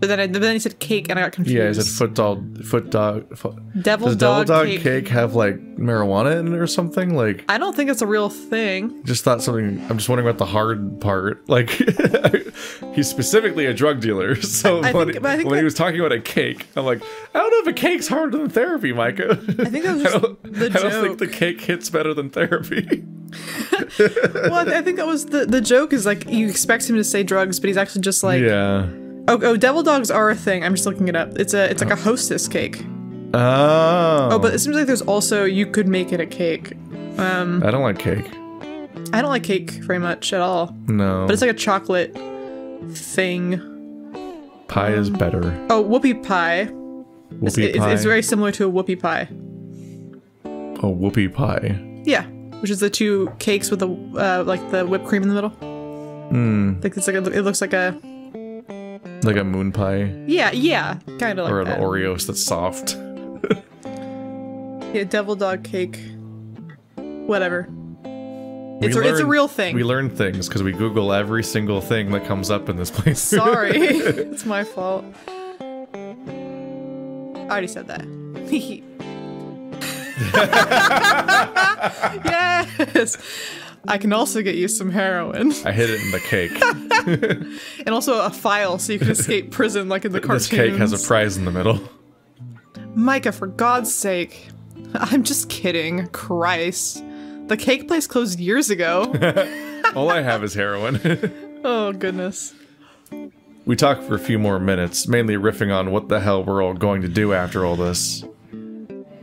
But then, I, but then he said cake, and I got confused. Yeah, he said foot dog, foot dog. Foot. Devil Does dog, devil dog cake. cake have like marijuana in it or something? Like I don't think it's a real thing. Just thought something. I'm just wondering about the hard part. Like he's specifically a drug dealer, so I, I when, think, when that, he was talking about a cake, I'm like, I don't know if a cake's harder than therapy, Micah. I think that was just I don't, the I joke. I don't think the cake hits better than therapy. Well, I think that was the the joke. Is like you expect him to say drugs, but he's actually just like yeah. Oh, oh, devil dogs are a thing. I'm just looking it up. It's a, it's like a hostess cake. Oh. Oh, but it seems like there's also, you could make it a cake. Um, I don't like cake. I don't like cake very much at all. No. But it's like a chocolate thing. Pie um, is better. Oh, whoopie pie. Whoopie it's, it, pie. It's very similar to a whoopie pie. A whoopie pie. Yeah, which is the two cakes with the uh, like the whipped cream in the middle. Mm. Like it's like a, it looks like a. Like a moon pie? Yeah, yeah. Kind of like that. Or an Oreos that's soft. Yeah, devil dog cake. Whatever. It's, learned, a, it's a real thing. We learn things because we Google every single thing that comes up in this place. Sorry. It's my fault. I already said that. Yes! I can also get you some heroin. I hid it in the cake. And also a file so you can escape prison like in the cartoons. This cake has a prize in the middle. Micah, for God's sake. I'm just kidding. Christ. The cake place closed years ago. All I have is heroin. Oh, goodness. We talk for a few more minutes, mainly riffing on what the hell we're all going to do after all this.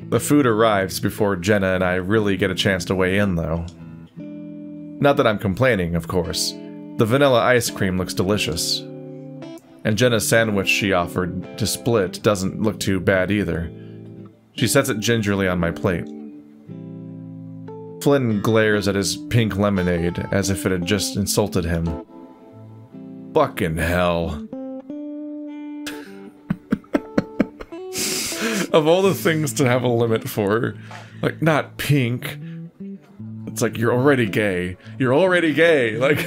The food arrives before Jenna and I really get a chance to weigh in, though. Not that I'm complaining, of course. The vanilla ice cream looks delicious. And Jenna's sandwich she offered to split doesn't look too bad either. She sets it gingerly on my plate. Flynn glares at his pink lemonade as if it had just insulted him. Fucking hell. Of all the things to have a limit for, like, not pink. It's like, you're already gay. You're already gay. Like,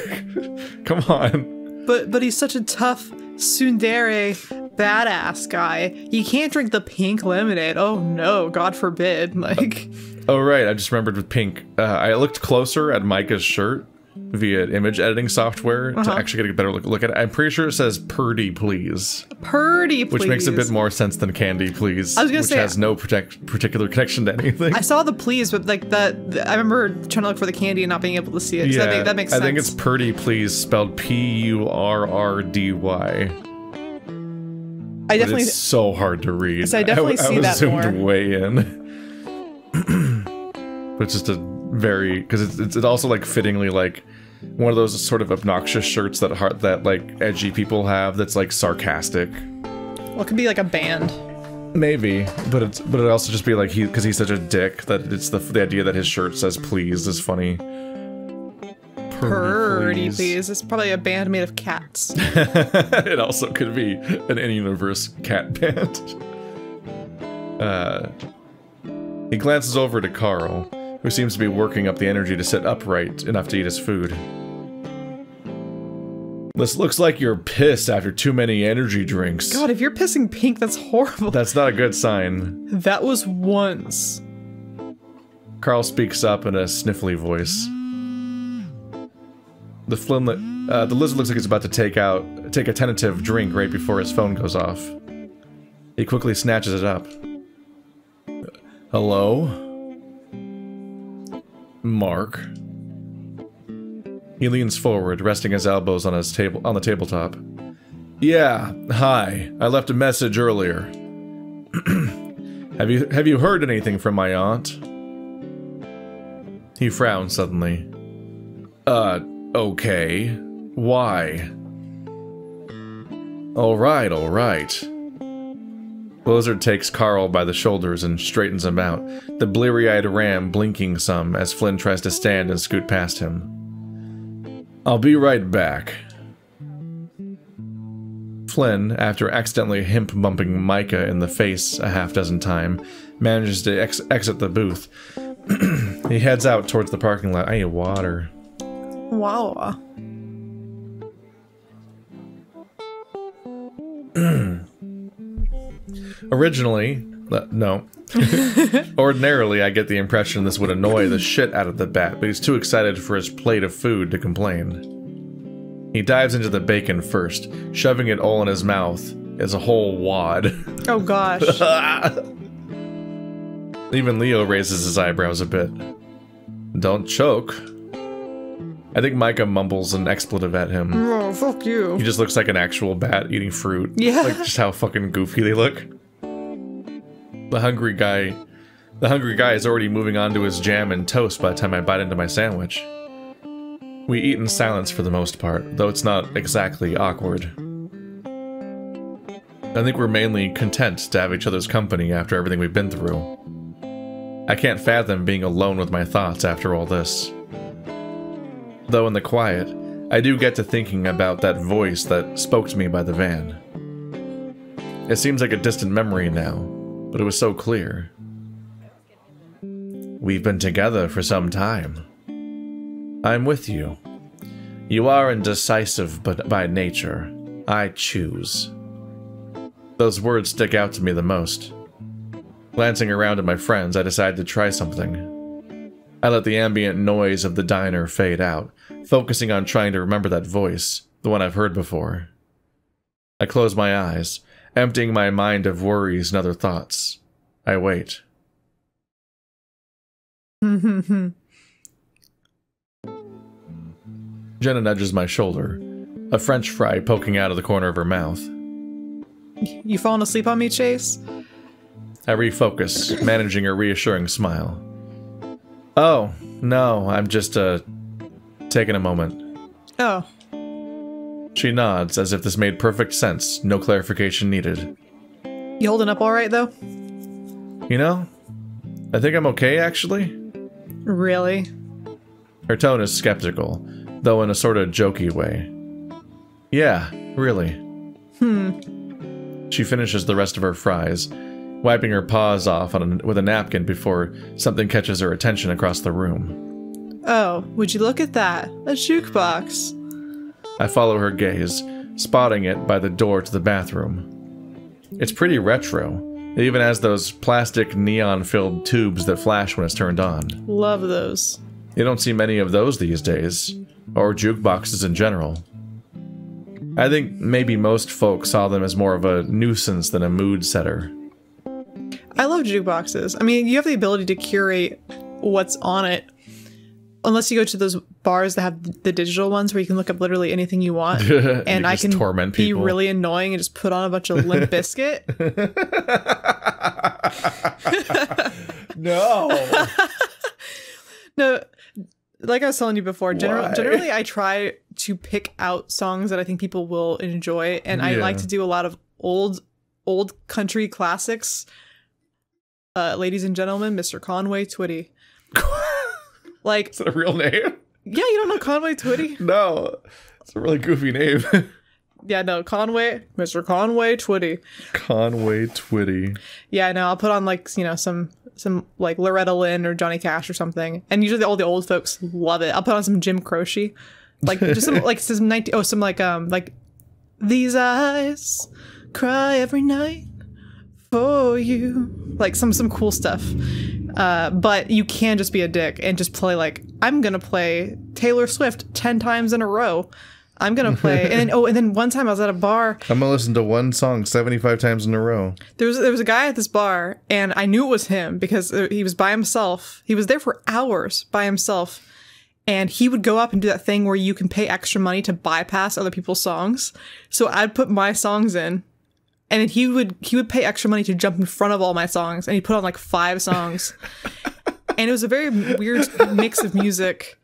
come on. But but he's such a tough, tsundere, badass guy. You can't drink the pink lemonade. Oh no, God forbid. Like. Oh, right. I just remembered with pink. Uh, I looked closer at Micah's shirt via image editing software uh-huh. to actually get a better look, look at it. I'm pretty sure it says Purdy, please. Purdy, please. Which makes a bit more sense than candy, please. I was gonna which say, has no protect, particular connection to anything. I saw the please, but like that, the, I remember trying to look for the candy and not being able to see it. Yeah, so that, make, that makes sense. I think it's Purdy, please, spelled P U R R D Y. I definitely. It's so hard to read. So I definitely I, see I was that zoomed more. Way in, which is a. Very, because it's, it's it's also like fittingly like one of those sort of obnoxious shirts that heart that like edgy people have that's like sarcastic. Well, it could be like a band. Maybe, but it's but it also just be like he because he's such a dick that it's the the idea that his shirt says please is funny. Purdy, please. It's probably a band made of cats. It also could be an in-universe cat band. Uh, he glances over to Carl, who seems to be working up the energy to sit upright enough to eat his food. This looks like you're pissed after too many energy drinks. God, if you're pissing pink, that's horrible. That's not a good sign. That was once. Carl speaks up in a sniffly voice. The Flynn, uh, the lizard looks like he's about to take out, take a tentative drink right before his phone goes off. He quickly snatches it up. Hello? Mark. He leans forward, resting his elbows on his table on the tabletop. Yeah, hi. I left a message earlier. have you have you heard anything from my aunt? He frowns suddenly. Uh, okay. Why? All right, all right. Blizzard takes Carl by the shoulders and straightens him out, the bleary-eyed ram blinking some as Flynn tries to stand and scoot past him. I'll be right back. Flynn, after accidentally hip-bumping Micah in the face a half-dozen time, manages to ex exit the booth. He heads out towards the parking lot. I need water. Wow. Originally, uh, no. Ordinarily, I get the impression this would annoy the shit out of the bat, but he's too excited for his plate of food to complain. He dives into the bacon first, shoving it all in his mouth as a whole wad. Oh gosh. Even Leo raises his eyebrows a bit. Don't choke. I think Micah mumbles an expletive at him. Oh, fuck you. He just looks like an actual bat eating fruit. Yeah. Like just how fucking goofy they look. The hungry guy, the hungry guy is already moving on to his jam and toast by the time I bite into my sandwich. We eat in silence for the most part, though it's not exactly awkward. I think we're mainly content to have each other's company after everything we've been through. I can't fathom being alone with my thoughts after all this. Though in the quiet, I do get to thinking about that voice that spoke to me by the van. It seems like a distant memory now. But it was so clear. We've been together for some time. I'm with you. You are indecisive, but by nature, I choose. Those words stick out to me the most. Glancing around at my friends, I decided to try something. I let the ambient noise of the diner fade out, focusing on trying to remember that voice, the one I've heard before. I close my eyes, emptying my mind of worries and other thoughts. I wait. Jenna nudges my shoulder, a french fry poking out of the corner of her mouth. You falling asleep on me, Chase? I refocus, managing a reassuring smile. Oh, no, I'm just, uh, taking a moment. Oh. She nods, as if this made perfect sense, no clarification needed. You holding up all right, though? You know, I think I'm okay, actually. Really? Her tone is skeptical, though in a sort of jokey way. Yeah, really. Hmm. She finishes the rest of her fries, wiping her paws off on a, with a napkin before something catches her attention across the room. Oh, would you look at that? A jukebox. I follow her gaze, spotting it by the door to the bathroom. It's pretty retro. It even has those plastic neon-filled tubes that flash when it's turned on. Love those. You don't see many of those these days, or jukeboxes in general. I think maybe most folks saw them as more of a nuisance than a mood setter. I love jukeboxes. I mean, you have the ability to curate what's on it. Unless you go to those bars that have the digital ones where you can look up literally anything you want. And you I can torment be people. Really annoying and just put on a bunch of Limp Bizkit. No. No. Like I was telling you before, generally, generally I try to pick out songs that I think people will enjoy. And yeah. I like to do a lot of old, old country classics. Uh, ladies and gentlemen, Mister Conway Twitty. Like, is that a real name? Yeah, you don't know Conway Twitty? No, it's a really goofy name. Yeah, no, Conway, Mister Conway Twitty. Conway Twitty. Yeah, no, I'll put on like you know some some like Loretta Lynn or Johnny Cash or something, and usually all the old folks love it. I'll put on some Jim Croce, like just some like some nineteen oh some like um like these eyes cry every night. For you, like some some cool stuff, uh, but you can just be a dick and just play like I'm gonna play Taylor Swift ten times in a row. I'm gonna play and then, oh, and then one time I was at a bar. I'm gonna listen to one song seventy-five times in a row. There was there was a guy at this bar and I knew it was him because he was by himself. He was there for hours by himself, and he would go up and do that thing where you can pay extra money to bypass other people's songs. So I'd put my songs in. And then he would he would pay extra money to jump in front of all my songs, and he put on like five songs, and it was a very weird mix of music.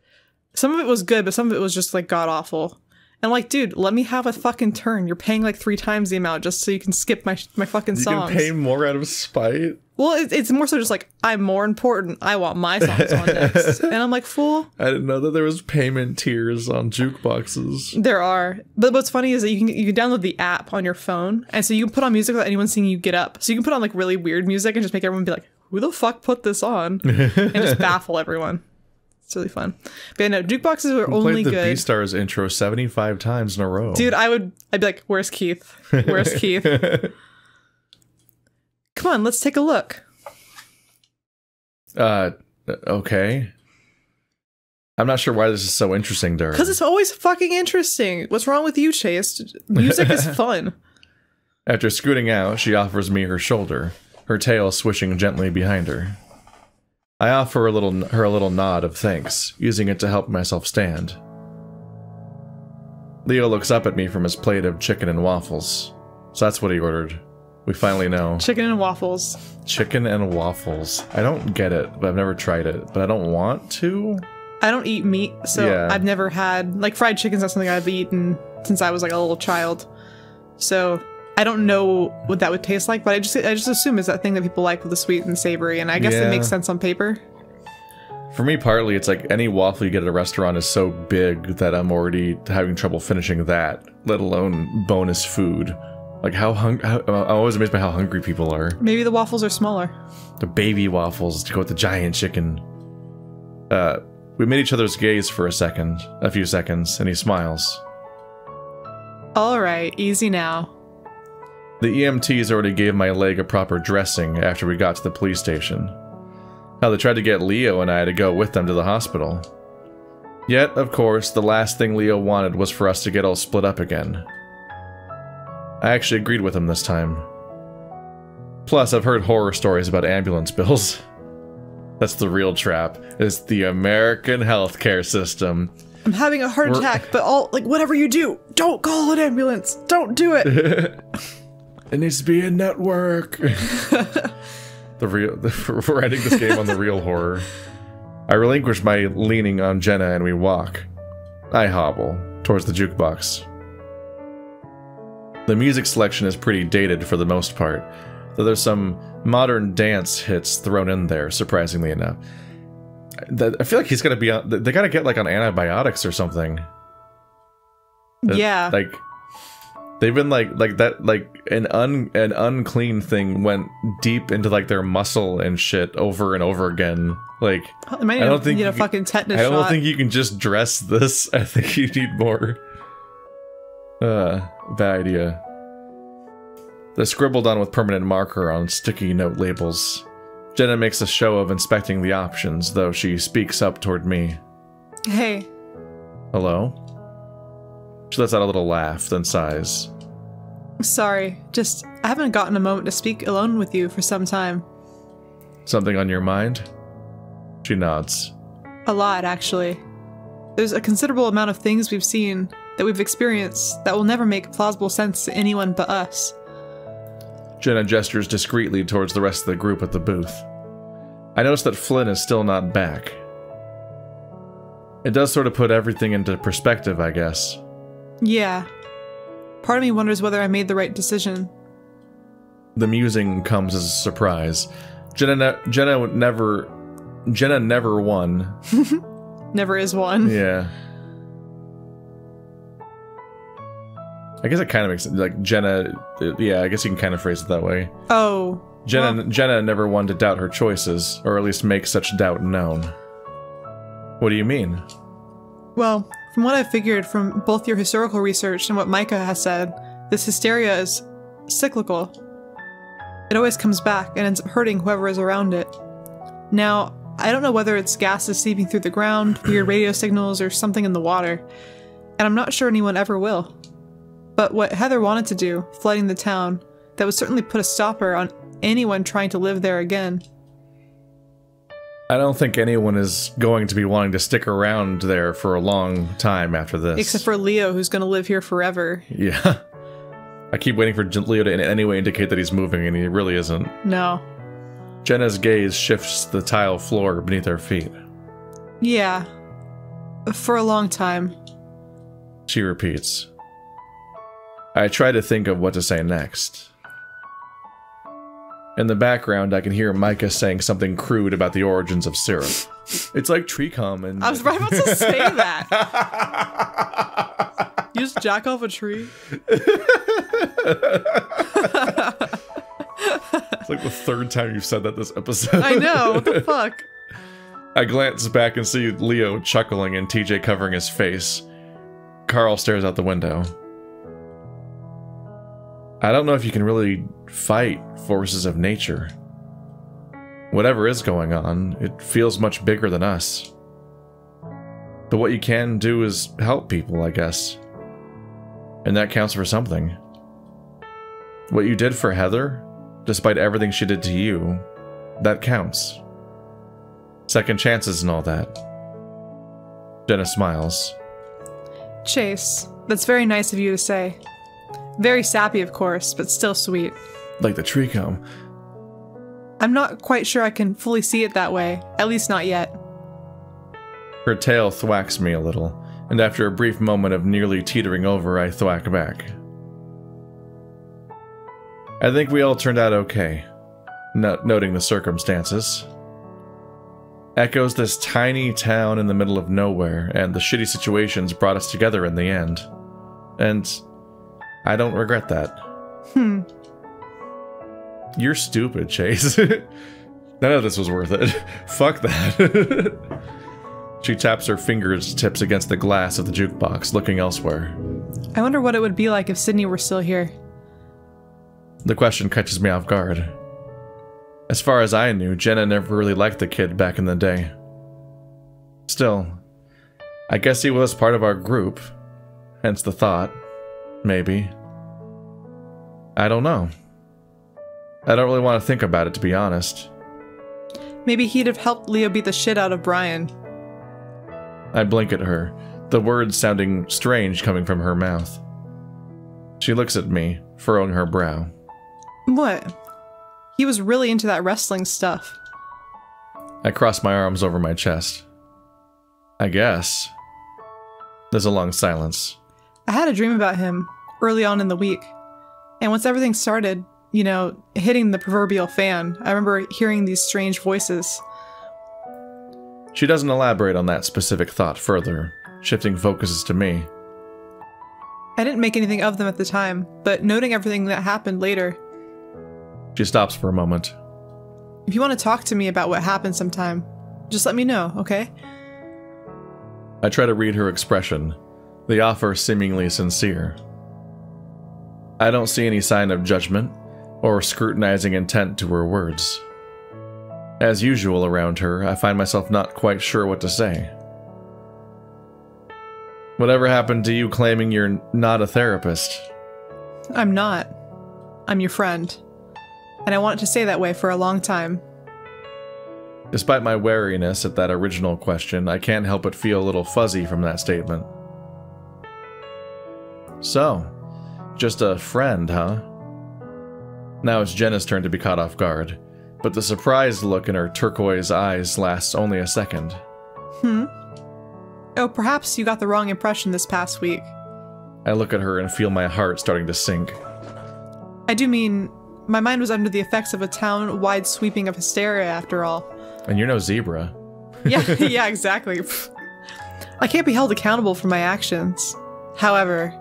Some of it was good, but some of it was just like god awful. And like, dude, let me have a fucking turn. You're paying like three times the amount just so you can skip my my fucking you songs. You can pay more out of spite. Well, it, it's more so just like I'm more important. I want my songs on next, and I'm like, fool. I didn't know that there was payment tiers on jukeboxes. There are, but what's funny is that you can you can download the app on your phone, and so you can put on music without anyone seeing you get up. So you can put on like really weird music and just make everyone be like, who the fuck put this on, and just baffle everyone. It's really fun. But yeah, no, jukeboxes are only good. I played the B-Stars intro seventy-five times in a row. Dude, I would, I'd be like, where's Keith? Where's Keith? Come on, let's take a look. Uh, okay. I'm not sure why this is so interesting to her. Because it's always fucking interesting. What's wrong with you, Chase? Music is fun. After scooting out, she offers me her shoulder, her tail swishing gently behind her. I offer a little, her a little nod of thanks, using it to help myself stand. Leo looks up at me from his plate of chicken and waffles. So that's what he ordered. We finally know. Chicken and waffles. Chicken and waffles. I don't get it, but I've never tried it. But I don't want to. I don't eat meat, so yeah. I've never had... Like, fried chicken's not something I've eaten since I was, like, a little child. So... I don't know what that would taste like, but I just I just assume it's that thing that people like with the sweet and savory, and I guess yeah. It makes sense on paper. For me, partly, it's like any waffle you get at a restaurant is so big that I'm already having trouble finishing that, let alone bonus food. Like, how hungry... I'm always amazed by how hungry people are. Maybe the waffles are smaller. The baby waffles to go with the giant chicken. Uh, we met each other's gaze for a second, a few seconds, and he smiles. All right, easy now. The E M Ts already gave my leg a proper dressing after we got to the police station. How they tried to get Leo and I to go with them to the hospital. Yet, of course, the last thing Leo wanted was for us to get all split up again. I actually agreed with him this time. Plus, I've heard horror stories about ambulance bills. That's the real trap. It's the American healthcare system. I'm having a heart We're attack, but all, like, whatever you do, don't call an ambulance. Don't do it. It needs to be a network. the real, the, we're ending this game on the real horror. I relinquish my leaning on Jenna and we walk. I hobble towards the jukebox. The music selection is pretty dated for the most part, though there's some modern dance hits thrown in there, surprisingly enough. I feel like he's gonna be on, they gotta get like on antibiotics or something. Yeah. Like, they've been like, like that, like an un, an unclean thing went deep into like their muscle and shit over and over again. Like, I, might I don't need think need a can, fucking tetanus I don't shot. think you can just dress this. I think you need more. Uh, bad idea. They're scribbled on with permanent marker on sticky note labels. Jenna makes a show of inspecting the options, though she speaks up toward me. Hey. Hello? She lets out a little laugh, then sighs. Sorry, just I haven't gotten a moment to speak alone with you for some time. Something on your mind? She nods. A lot, actually. There's a considerable amount of things we've seen, that we've experienced, that will never make plausible sense to anyone but us. Jenna gestures discreetly towards the rest of the group at the booth. I notice that Flynn is still not back. It does sort of put everything into perspective, I guess. Yeah. Part of me wonders whether I made the right decision. The musing comes as a surprise. Jenna, ne Jenna would never... Jenna never won. Never is one. Yeah. I guess it kind of makes sense, like, Jenna, yeah, I guess you can kind of phrase it that way. Oh. Jenna, well. Jenna never wanted to doubt her choices, or at least make such doubt known. What do you mean? Well, from what I've figured from both your historical research and what Micah has said, this hysteria is cyclical. It always comes back and ends up hurting whoever is around it. Now, I don't know whether it's gases seeping through the ground, weird radio signals, or something in the water, and I'm not sure anyone ever will. But what Heather wanted to do, flooding the town, that would certainly put a stopper on anyone trying to live there again. I don't think anyone is going to be wanting to stick around there for a long time after this. Except for Leo, who's going to live here forever. Yeah. I keep waiting for Leo to in any way indicate that he's moving, and he really isn't. No. Jenna's gaze shifts to the tile floor beneath her feet. Yeah. For a long time. She repeats. I try to think of what to say next. In the background, I can hear Micah saying something crude about the origins of syrup. It's like tree cum and... I was right about to say that. You just jack off a tree? It's like the third time you've said that this episode. I know, what the fuck? I glance back and see Leo chuckling and T J covering his face. Carl stares out the window. I don't know if you can really fight forces of nature. Whatever is going on, it feels much bigger than us. But what you can do is help people, I guess. And that counts for something. What you did for Heather, despite everything she did to you, that counts. Second chances and all that. Jenna smiles. Chase, that's very nice of you to say. Very sappy, of course, but still sweet. Like the tree comb. I'm not quite sure I can fully see it that way, at least not yet. Her tail thwacks me a little, and after a brief moment of nearly teetering over, I thwack back. I think we all turned out okay, not noting the circumstances. Echoes this tiny town in the middle of nowhere, and the shitty situations brought us together in the end. And... I don't regret that. Hmm. You're stupid, Chase. None of this was worth it. Fuck that. She taps her fingers tips against the glass of the jukebox, looking elsewhere. I wonder what it would be like if Sydney were still here. The question catches me off guard. As far as I knew, Jenna never really liked the kid back in the day. Still, I guess he was part of our group, hence the thought, maybe. I don't know. I don't really want to think about it, to be honest. Maybe he'd have helped Leo beat the shit out of Brian. I blink at her, the words sounding strange coming from her mouth. She looks at me, furrowing her brow. What? He was really into that wrestling stuff. I cross my arms over my chest. I guess. There's a long silence. I had a dream about him early on in the week. And once everything started, you know, hitting the proverbial fan, I remember hearing these strange voices. She doesn't elaborate on that specific thought further, shifting focuses to me. I didn't make anything of them at the time, but noting everything that happened later. She stops for a moment. If you want to talk to me about what happened sometime, just let me know, okay? I try to read her expression, the offer seemingly sincere. I don't see any sign of judgment or scrutinizing intent to her words. As usual around her, I find myself not quite sure what to say. Whatever happened to you claiming you're not a therapist? I'm not. I'm your friend. And I want it to stay that way for a long time. Despite my wariness at that original question, I can't help but feel a little fuzzy from that statement. So, just a friend, huh? Now it's Jenna's turn to be caught off guard, but the surprised look in her turquoise eyes lasts only a second. Hmm? Oh, perhaps you got the wrong impression this past week. I look at her and feel my heart starting to sink. I do mean, my mind was under the effects of a town-wide sweeping of hysteria, after all. And you're no zebra. Yeah, yeah, exactly. I can't be held accountable for my actions. However...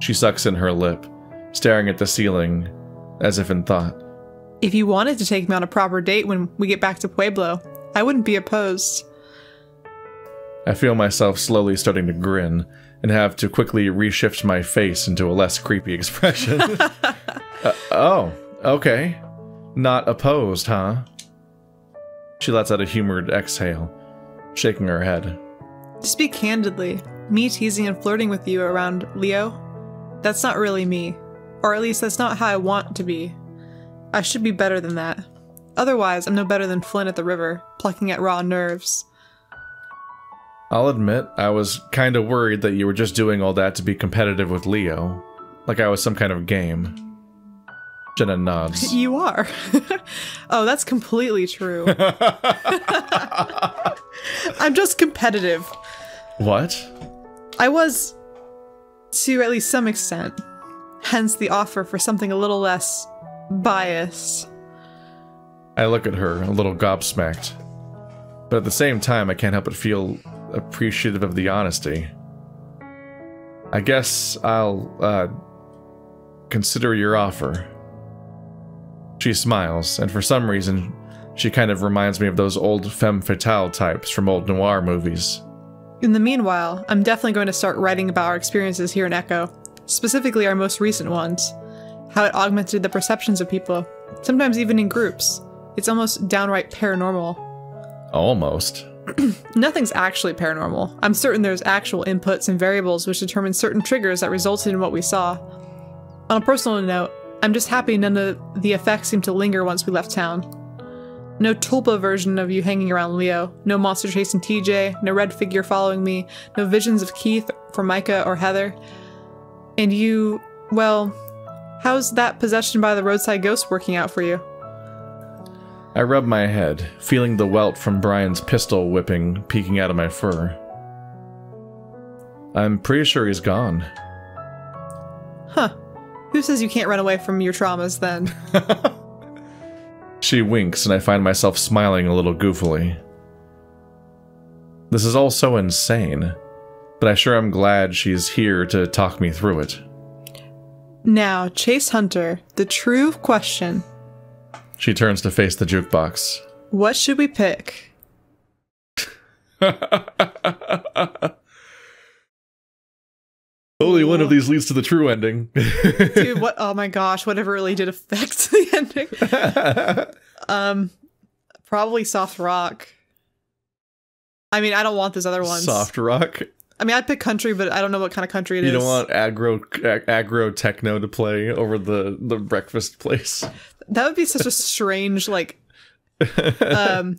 She sucks in her lip, staring at the ceiling, as if in thought. If you wanted to take me on a proper date when we get back to Pueblo, I wouldn't be opposed. I feel myself slowly starting to grin, and have to quickly reshift my face into a less creepy expression. uh, oh, okay. Not opposed, huh? She lets out a humored exhale, shaking her head. Speak candidly. Me teasing and flirting with you around Leo? That's not really me. Or at least that's not how I want to be. I should be better than that. Otherwise, I'm no better than Flynn at the river, plucking at raw nerves. I'll admit, I was kind of worried that you were just doing all that to be competitive with Leo. Like I was some kind of game. Jenna nods. You are. Oh, that's completely true. I'm just competitive. What? I was, to at least some extent. Hence the offer for something a little less biased. I look at her, a little gobsmacked. But at the same time, I can't help but feel appreciative of the honesty. I guess I'll, uh, consider your offer. She smiles, and for some reason, she kind of reminds me of those old femme fatale types from old noir movies. In the meanwhile, I'm definitely going to start writing about our experiences here in Echo, specifically our most recent ones. How it augmented the perceptions of people, sometimes even in groups. It's almost downright paranormal. Almost. Nothing's actually paranormal. I'm certain there's actual inputs and variables which determine certain triggers that resulted in what we saw. On a personal note, I'm just happy none of the effects seemed to linger once we left town. No tulpa version of you hanging around Leo, no monster chasing T J, no red figure following me, no visions of Keith from Micah or Heather. And you, well, how's that possession by the roadside ghost working out for you? I rub my head, feeling the welt from Brian's pistol whipping peeking out of my fur. I'm pretty sure he's gone. Huh. Who says you can't run away from your traumas, then? She winks, and I find myself smiling a little goofily. This is all so insane, but I sure am glad she's here to talk me through it. Now, Chase Hunter, the true question... She turns to face the jukebox. What should we pick? Only one of these leads to the true ending. Dude, what? Oh my gosh, whatever really did affect the ending. um, probably soft rock. I mean, I don't want those other ones. Soft rock. I mean, I'd pick country, but I don't know what kind of country it is. You don't want aggro aggro techno to play over the the breakfast place. That would be such a strange like. Um,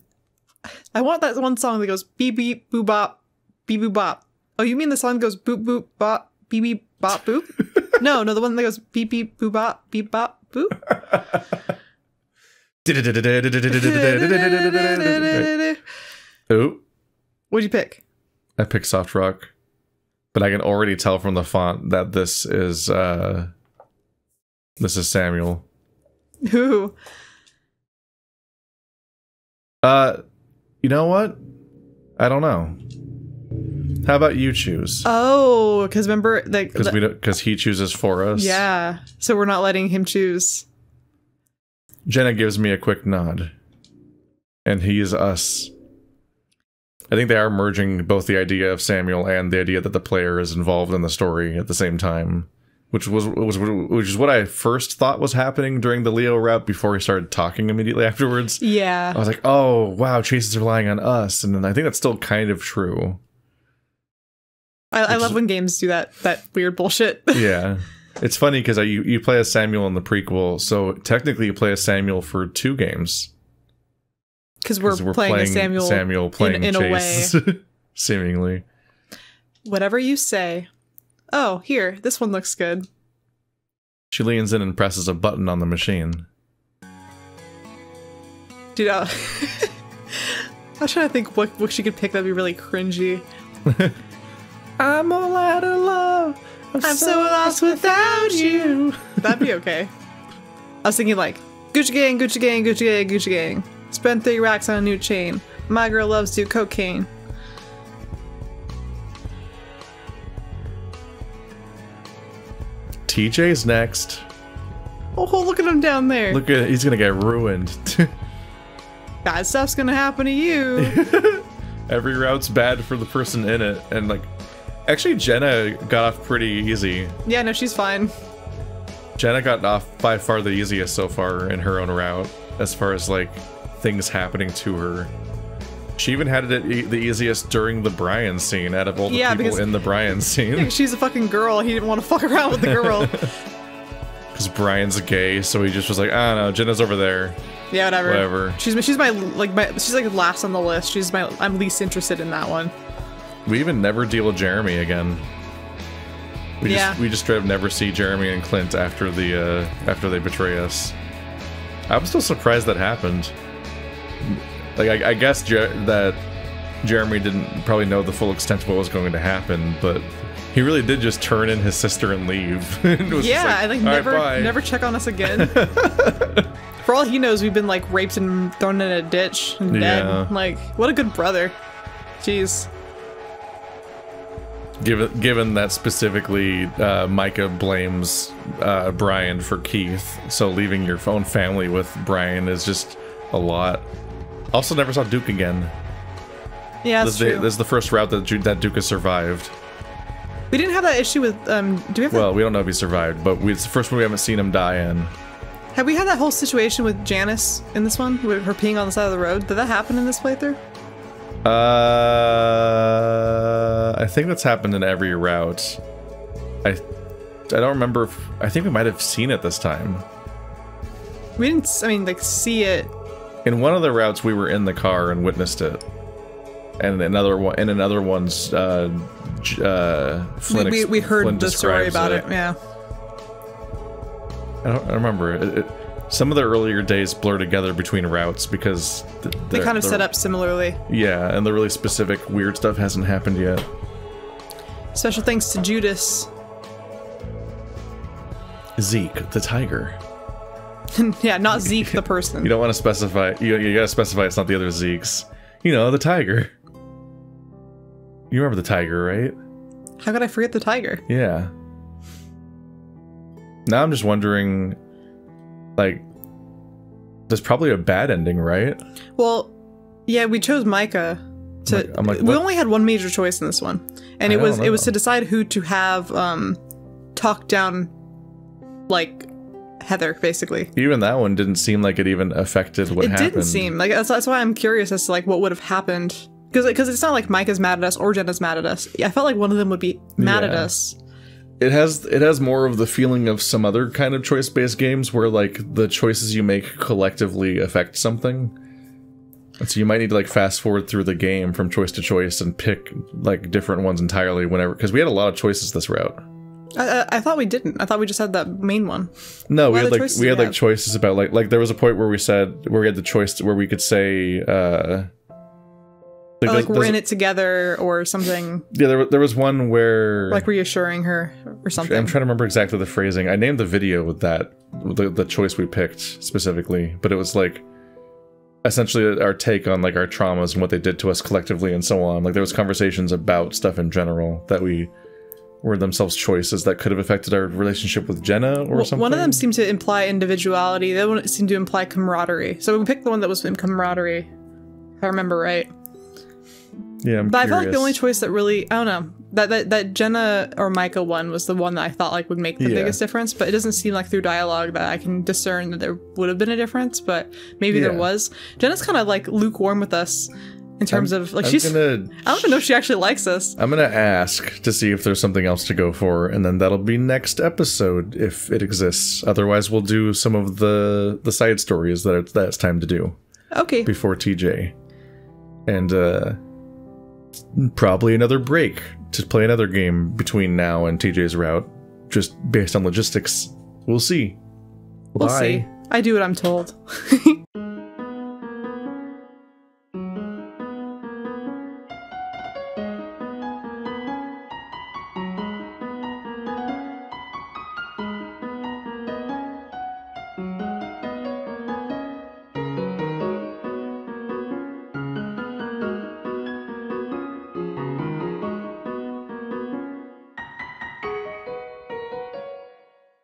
I want that one song that goes beep beep boo bop beep boo bop. Oh, you mean the song that goes boop boop bop beep beep bop boop? No, no, the one that goes beep beep boo bop beep bop boop. Oh. What'd you pick? I picked soft rock, but I can already tell from the font that this is uh, this is Samuel. Who? Uh, you know what? I don't know. How about you choose? Oh, because remember, like, because we because he chooses for us. Yeah, so we're not letting him choose. Jenna gives me a quick nod, and he is us. I think they are merging both the idea of Samuel and the idea that the player is involved in the story at the same time, which was, was which is what I first thought was happening during the Leo route before he started talking immediately afterwards. Yeah. I was like, oh, wow, Chase is relying on us. And then I think that's still kind of true. I, I love is, when games do that, that weird bullshit. Yeah. It's funny because you, you play as Samuel in the prequel, so technically you play as Samuel for two games. Because we're, we're playing, playing Samuel, Samuel playing in, in Chase, a way. Seemingly. Whatever you say. Oh, here. This one looks good. She leans in and presses a button on the machine. Dude, uh, I'm trying to think what, what she could pick that would be really cringy. I'm all out of love. I'm, I'm so lost without you. That'd be okay. I was thinking like, Gucci gang, Gucci gang, Gucci gang, Gucci gang. Spend three racks on a new chain. My girl loves to do cocaine. T J's next. Oh, look at him down there. Look at he's gonna get ruined. Bad stuff's gonna happen to you. Every route's bad for the person in it, and like, actually Jenna got off pretty easy. Yeah, no, she's fine. Jenna got off by far the easiest so far in her own route, as far as like. Things happening to her. She even had it e the easiest during the Brian scene out of all the yeah, people in the Brian scene. She's a fucking girl. He didn't want to fuck around with the girl. Because Brian's gay, so he just was like, I don't know, Jenna's over there. Yeah, whatever. Whatever. She's she's my like my she's like last on the list. She's my I'm least interested in that one. We even never deal with Jeremy again. We yeah. just we just straight up never see Jeremy and Clint after the uh, after they betray us. I'm still surprised that happened. Like, I, I guess Je that Jeremy didn't probably know the full extent of what was going to happen, but he really did just turn in his sister and leave. And was yeah, like, I like never, right, never check on us again. For all he knows, we've been like raped and thrown in a ditch and dead. Yeah. Like, what a good brother. Jeez. Given given that specifically, uh, Micah blames uh, Brian for Keith, so leaving your own family with Brian is just a lot. Also, never saw Duke again. Yeah, that's this, true. This is the first route that Duke, that Duke has survived. We didn't have that issue with. Um, do we have? Well, that? We don't know if he survived, but we, it's the first one we haven't seen him die in. Have we had that whole situation with Janice in this one, with her peeing on the side of the road? Did that happen in this playthrough? Uh, I think that's happened in every route. I, I don't remember. If, I think we might have seen it this time. We didn't. I mean, like, see it. In one of the routes, we were in the car and witnessed it, and another one, and another one's, uh, uh, Flynn we, we, we heard Flynn the story about it. it. Yeah, I don't I remember. It, it, some of the earlier days blur together between routes because th they kind of set up similarly. Yeah, and the really specific weird stuff hasn't happened yet. Special thanks to Judas. Zeke, the tiger. Yeah, not Zeke the person. You don't want to specify. You, you gotta specify it's not the other Zekes. You know, the tiger. You remember the tiger, right? How could I forget the tiger? Yeah. Now I'm just wondering, like, there's probably a bad ending, right? Well, yeah, we chose Micah. to, I'm like, we only had one major choice in this one, and it was it was to decide who to have um, talk down, like Heather, basically. Even that one didn't seem like it even affected what happened. It didn't seem like that's, that's why I'm curious as to like what would have happened, because because it's not like Mike is mad at us or Jenna's mad at us. I felt like one of them would be mad yeah. at us. It has it has more of the feeling of some other kind of choice-based games where like the choices you make collectively affect something. So you might need to like fast forward through the game from choice to choice and pick like different ones entirely whenever, because we had a lot of choices this route. I, I, I thought we didn't. I thought we just had that main one. No, what we had like we had like have? choices about like like there was a point where we said where we had the choice where we could say uh, like, oh, like we're in it together or something. Yeah, there there was one where like reassuring her or something. I'm trying to remember exactly the phrasing. I named the video with that the the choice we picked specifically, but it was like. Essentially our take on like our traumas and what they did to us collectively and so on. Like there was conversations about stuff in general that we were themselves choices that could have affected our relationship with Jenna or well, something. One of them seemed to imply individuality. The other one seemed to imply camaraderie. So we picked the one that was in camaraderie, if I remember right. Yeah, I'm But curious. I feel like the only choice that really, I don't know, that, that, that Jenna or Micah one was the one that I thought like would make the yeah. biggest difference, but it doesn't seem like through dialogue that I can discern that there would have been a difference, but maybe yeah. there was. Jenna's kind of like lukewarm with us in terms I'm, of, like I'm she's, gonna, I don't even know if she actually likes us. I'm going to ask to see if there's something else to go for, and then that'll be next episode if it exists. Otherwise we'll do some of the, the side stories that it's, that it's time to do. Okay. Before T J. And, uh... probably another break to play another game between now and T J's route, just based on logistics. We'll see. We'll Bye. see. I do what I'm told.